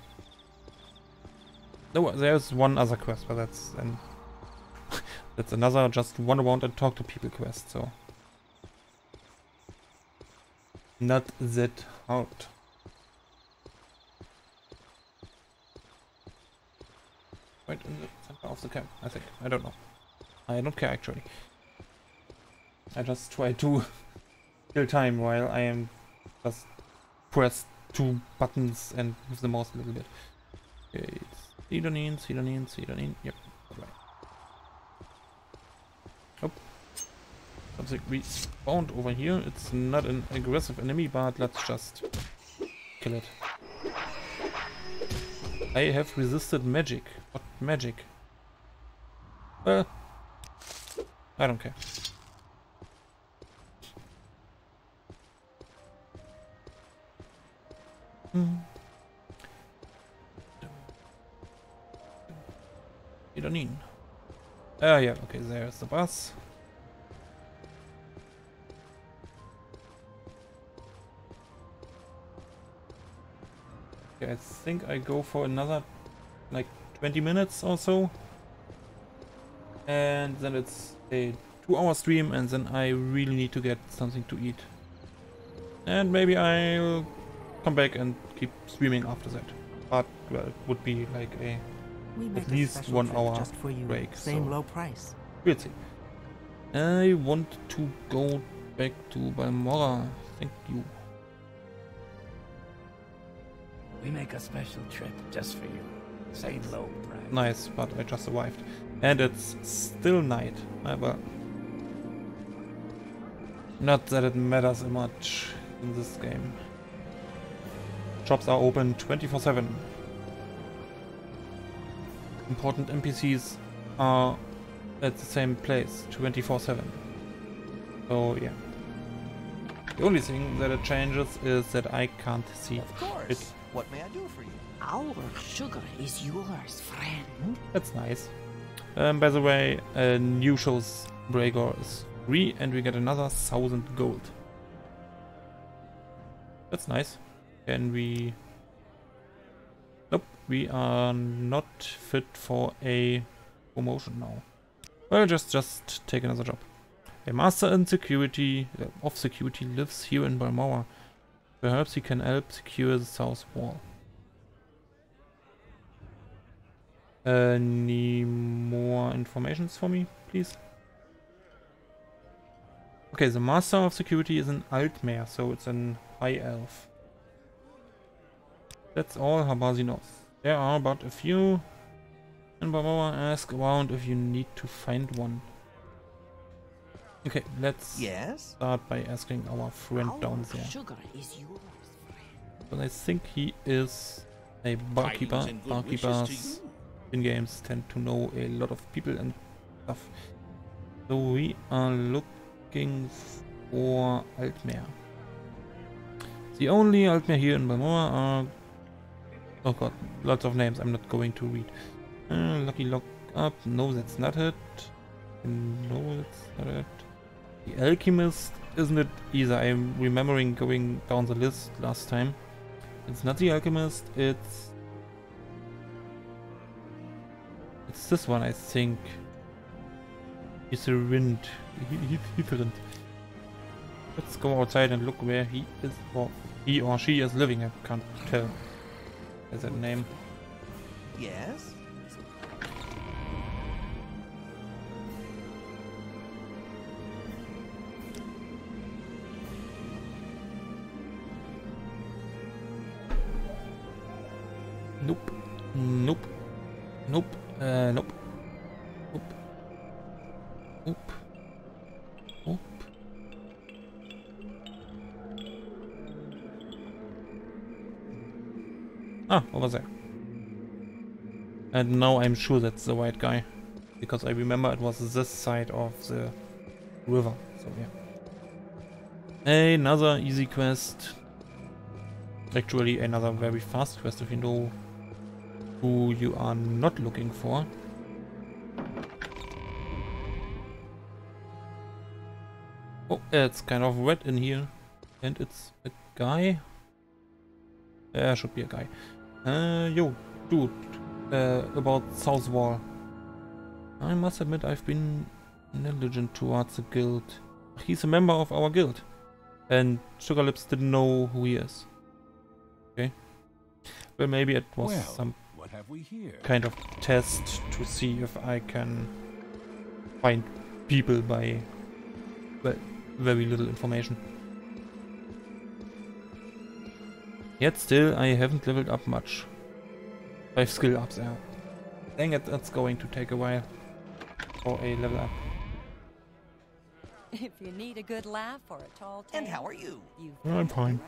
No, there's one other quest, but that's an that's another just run around and talk to people quest, so not that hard. Right in the center of the camp, I think. I don't know. I don't care actually. I just try to kill time while I am just press two buttons and move the mouse a little bit. Okay. Seyda Neen, Seyda Neen, Seyda Neen. Yep. Right. Oh. Something we spawned over here. It's not an aggressive enemy, but let's just kill it. I have resisted magic. What magic? Well, I don't care. Hmm. Seyda Neen. Ah, yeah, okay, there's the bus. Okay, I think I go for another, like, 20 minutes or so. And then it's a 2-hour stream, and then I really need to get something to eat. And maybe I'll come back and keep streaming after that. But, well, it would be like a... At least 1 hour just for you. Break, same so. Low price. We'll see. I want to go back to Balmora. Thank you. We make a special trip just for you. Same low price. Nice, but I just arrived, and it's still night. Well, not that it matters much in this game. Shops are open 24/7. Important NPCs are at the same place 24/7. So yeah. The only thing that it changes is that I can't see. Of course. It. What may I do for you? Our sugar is yours, friend. That's nice. By the way, new show's Braegor is free, and we get another 1000 gold. That's nice. Can we? Nope, we are not fit for a promotion now. Well, just take another job. A master in security of security lives here in Balmora. Perhaps he can help secure the south wall. Any more informations for me, please? Okay, the master of security is an Altmer, so it's an high elf. That's all Habasi knows. There are but a few. And Balmora, ask around if you need to find one. Okay, let's start by asking our friend down there. But I think he is a barkeeper. Barkeepers in games tend to know a lot of people and stuff. So we are looking for Altmer. The only Altmer here in Balmora are... Oh god, lots of names I'm not going to read. Lucky Lock Up, no that's not it. No that's not it. The Alchemist isn't it either. I'm remembering going down the list last time. It's not the Alchemist, it's this one, I think. Hitherind. Hitherind. Let's go outside and look where he is, or he or she is living. I can't tell. Is that a name? Yes. Nope. Nope. Nope. Nope. Nope. Nope. Nope. Ah, over there. And now I'm sure that's the white guy. Because I remember it was this side of the river. So yeah. Another easy quest. Actually another very fast quest if you know who you are not looking for. Oh, it's kind of wet in here. And it's a guy. There should be a guy. Yo, dude. About South Wall. I must admit I've been negligent towards the guild. He's a member of our guild. And Sugarlips didn't know who he is. Okay. Well, maybe it was some kind of test to see if I can find people by very little information. Yet still, I haven't leveled up much. 5 skill ups out. Dang it, that's going to take a while for a level up. If you need a good laugh or a tall tale, and how are you? I'm fine.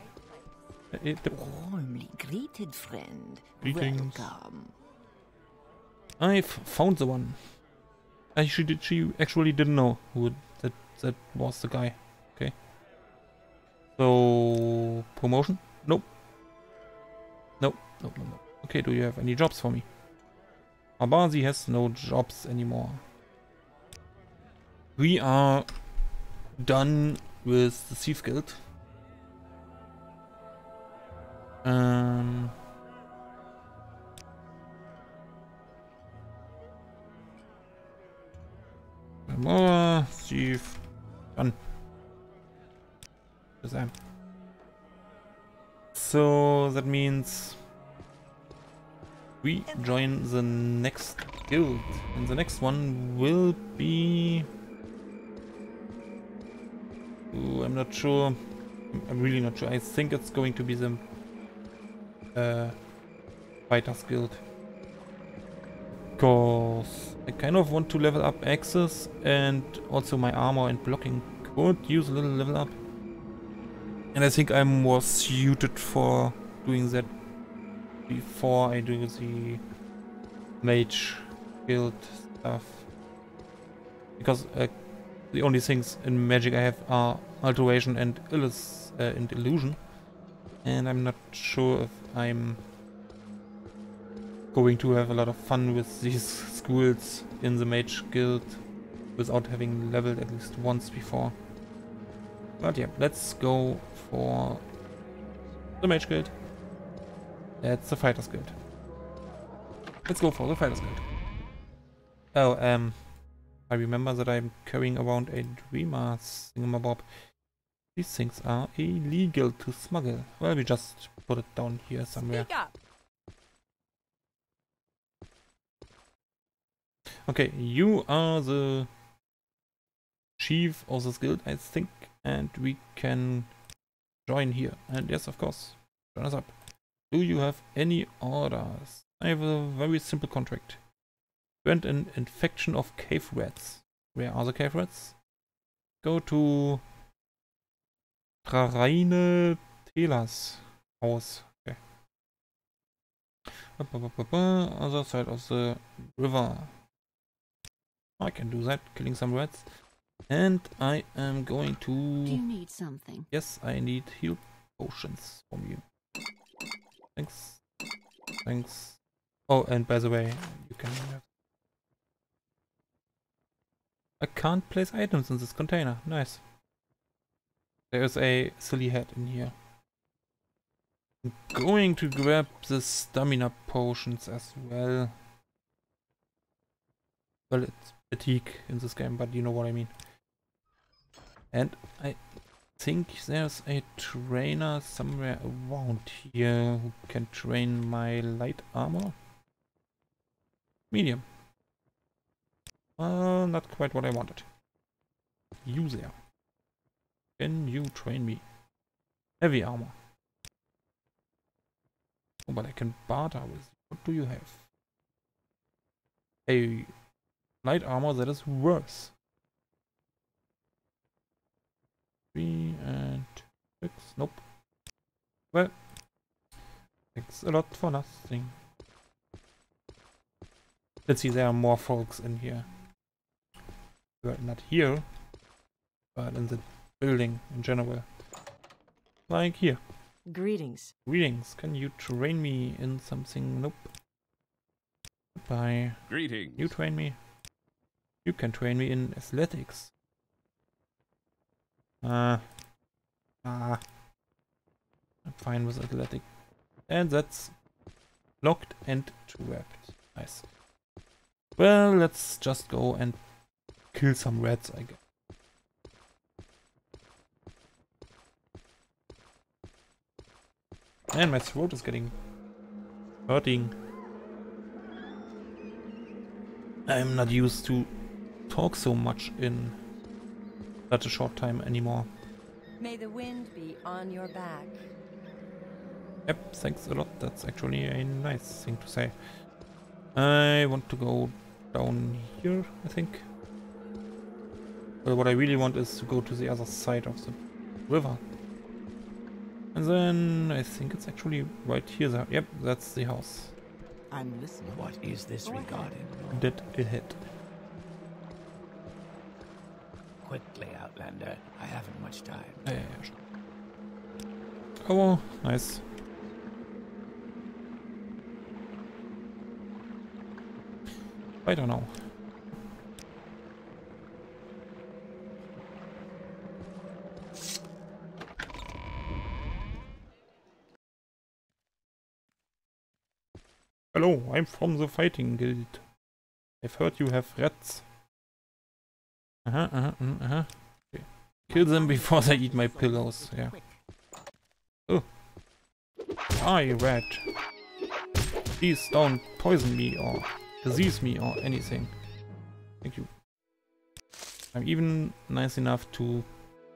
Warmly greeted, friend. Greetings. Welcome. I've found the one. She actually didn't know who that was the guy. Okay. So promotion? Nope. Nope. Nope. Nope. Nope. Okay. Do you have any jobs for me? Habasi has no jobs anymore. We are done with the Thief Guild. More Thief done. So that means we join the next guild, and the next one will be. Ooh, I'm not sure. I'm really not sure. I think it's going to be the Fighters Guild, because I kind of want to level up axes and also my armor and blocking could use a little level up, and I think I'm more suited for doing that before I do the Mage Guild stuff, because the only things in magic I have are alteration and illusion, and I'm not sure if I'm going to have a lot of fun with these schools in the Mage Guild without having leveled at least once before. But yeah, let's go for the Mage Guild. That's the Fighters Guild. Let's go for the Fighters Guild. Oh, I remember that I'm carrying around a Dreamer thingamabob. These things are illegal to smuggle. Well, we just put it down here somewhere. Okay, you are the chief of this guild, I think, and we can join here. And yes, of course, join us up. Do you have any orders? I have a very simple contract. Prevent an infection of cave rats. Where are the cave rats? Go to Traraine Telas house. Okay. Other side of the river. I can do that, killing some rats. And I am going to... Do you need something? Yes, I need heal potions from you. Thanks. Thanks. Oh, and by the way, you can... I can't place items in this container. Nice. There is a silly hat in here. I'm going to grab the stamina potions as well. Well, it's fatigue in this game, but you know what I mean. And I think there's a trainer somewhere around here who can train my light armor. Medium. Not quite what I wanted. You there. Can you train me? Heavy armor. Oh, but I can barter with you. What do you have? A light armor that is worse. 3 and 6. Nope. Well, thanks a lot for nothing. Let's see, there are more folks in here. Well, not here, but in the building in general. Like here. Greetings. Greetings. Can you train me in something? Nope. Goodbye. Greetings. You train me. You can train me in athletics. I'm fine with athletic. And that's locked and trapped. Nice. Well, let's just go and kill some rats, I guess. Man, my throat is getting hurting. I'm not used to talk so much in such a short time anymore. May the wind be on your back. Yep, thanks a lot. That's actually a nice thing to say. I want to go down here, I think. Well, what I really want is to go to the other side of the river. And then I think it's actually right here. There. Yep, that's the house. I'm listening. What is this regarding? Did it hit? Quickly, Outlander. I haven't much time. Yeah, yeah, sure. Oh, nice. I don't know. Hello, I'm from the Fighting Guild. I've heard you have rats. Okay. Kill them before they eat my pillows. Yeah. Oh. Hi, rat. Please don't poison me or disease me or anything. Thank you. I'm even nice enough to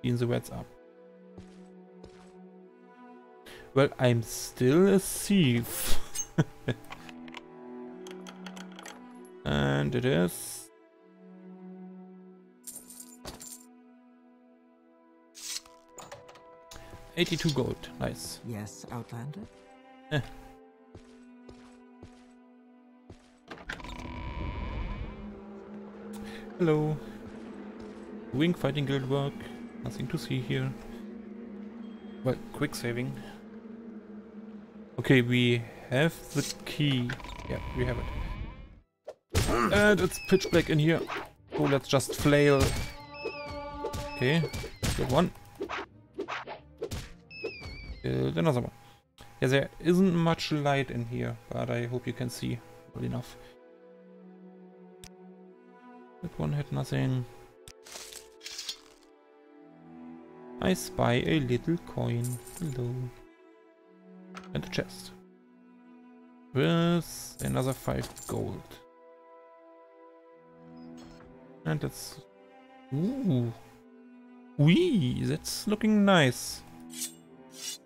clean the rats up. Well, I'm still a thief. And it is... $82 gold. Nice. Yes, Outlander? Eh. Hello. Wing Fighting Guild work. Nothing to see here. Well, quick saving. Okay, we have the key. Yeah, we have it. And it's pitch black in here. So let's just flail. Okay, good one. Another one. Yeah, there isn't much light in here, but I hope you can see well enough. That one had nothing. I spy a little coin. Hello. And a chest. With another 5 gold. And that's... Ooh. Wee, that's looking nice.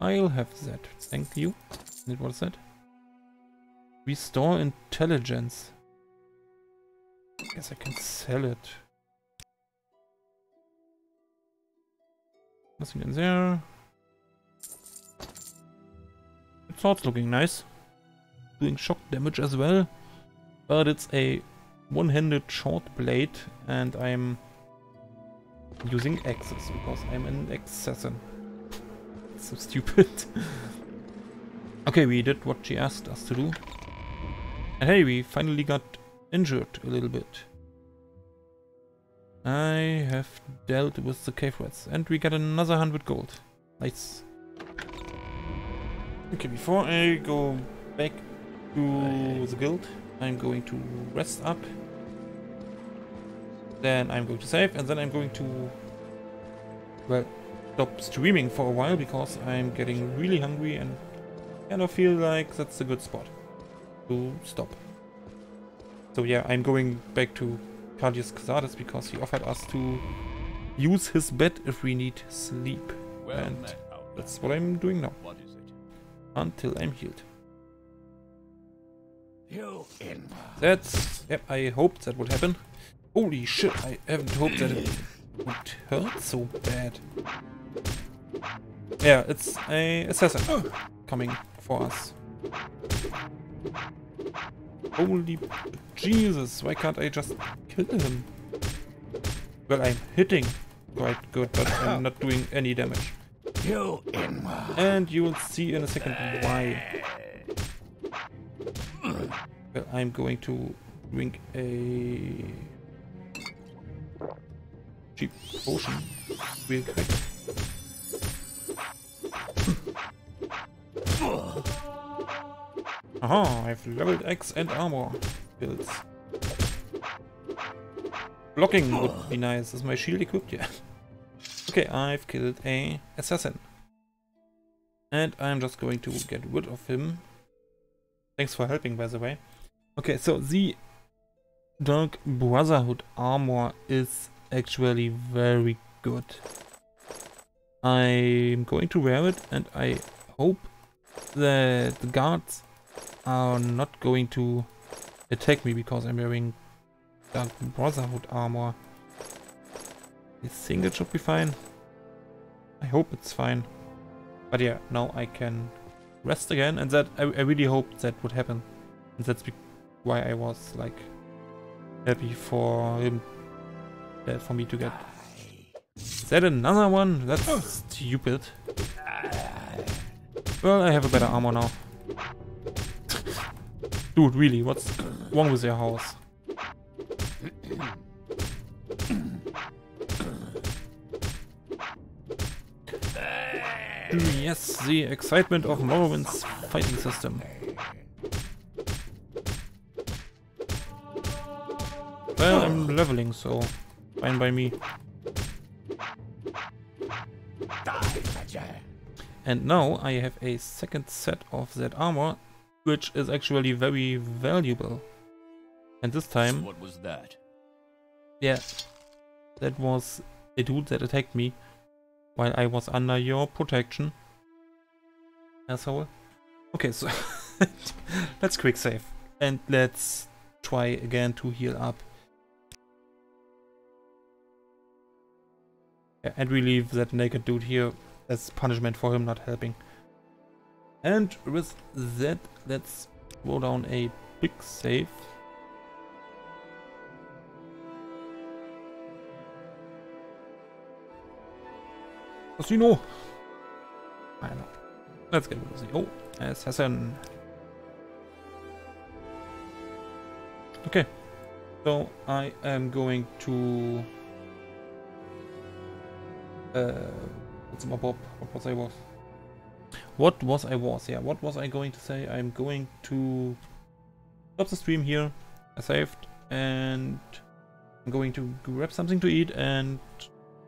I'll have that. Thank you. Isn't it, what is that? Restore intelligence. I guess I can sell it. Nothing in there. The sword's looking nice. Doing shock damage as well. But it's a one-handed short blade and I'm using axes because I'm an assassin. It's so stupid. Okay, we did what she asked us to do. And hey, we finally got injured a little bit. I have dealt with the cave rats and we got another 100 gold. Nice. Okay, before I go back to the guild, I'm going to rest up. Then I'm going to save and then I'm going to, well, stop streaming for a while because I'm getting really hungry and kind of feel like that's a good spot to stop. So yeah, I'm going back to Caius Cosades because he offered us to use his bed if we need sleep. Well, and that's what I'm doing now. What is it? Until I'm healed. That's... Yep, I hoped that would happen. Holy shit, I haven't hoped that it would hurt so bad. Yeah, it's a assassin coming for us. Holy Jesus, why can't I just kill him? Well, I'm hitting quite good, but I'm not doing any damage. And you will see in a second why. Well, I'm going to drink a cheap potion real quick. Aha, I've leveled axe and armor builds. Blocking would be nice. Is my shield equipped? Yeah. Okay, I've killed a assassin. And I'm just going to get rid of him. Thanks for helping, by the way. Okay, so the Dark Brotherhood armor is actually very good. I'm going to wear it and I hope that the guards are not going to attack me because I'm wearing Dark Brotherhood armor. I think it should be fine. I hope it's fine. But yeah, now I can rest again and that I really hoped that would happen. And that's why I was like happy for him, for me to get. Is that another one? That's stupid. Well, I have a better armor now. Dude, really, what's wrong with your house? Yes, the excitement of Morrowind's fighting system. Well, I'm leveling, so fine by me. And now I have a second set of that armor, which is actually very valuable. And this time... What was that? Yeah, that was a dude that attacked me while I was under your protection. Asshole. Okay, so let's quick save. And let's try again to heal up. Yeah, and we leave that naked dude here as punishment for him not helping. And with that, let's throw down a big save. Casino! I know. Let's get rid of the... Oh, assassin. Okay. So, I am going to... what was I going to say? I'm going to stop the stream here. I saved and I'm going to grab something to eat and,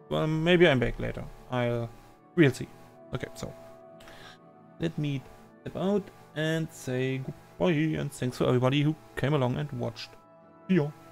well, maybe I'm back later. We'll see. Okay, so let me step out and say goodbye and thanks for everybody who came along and watched. See ya.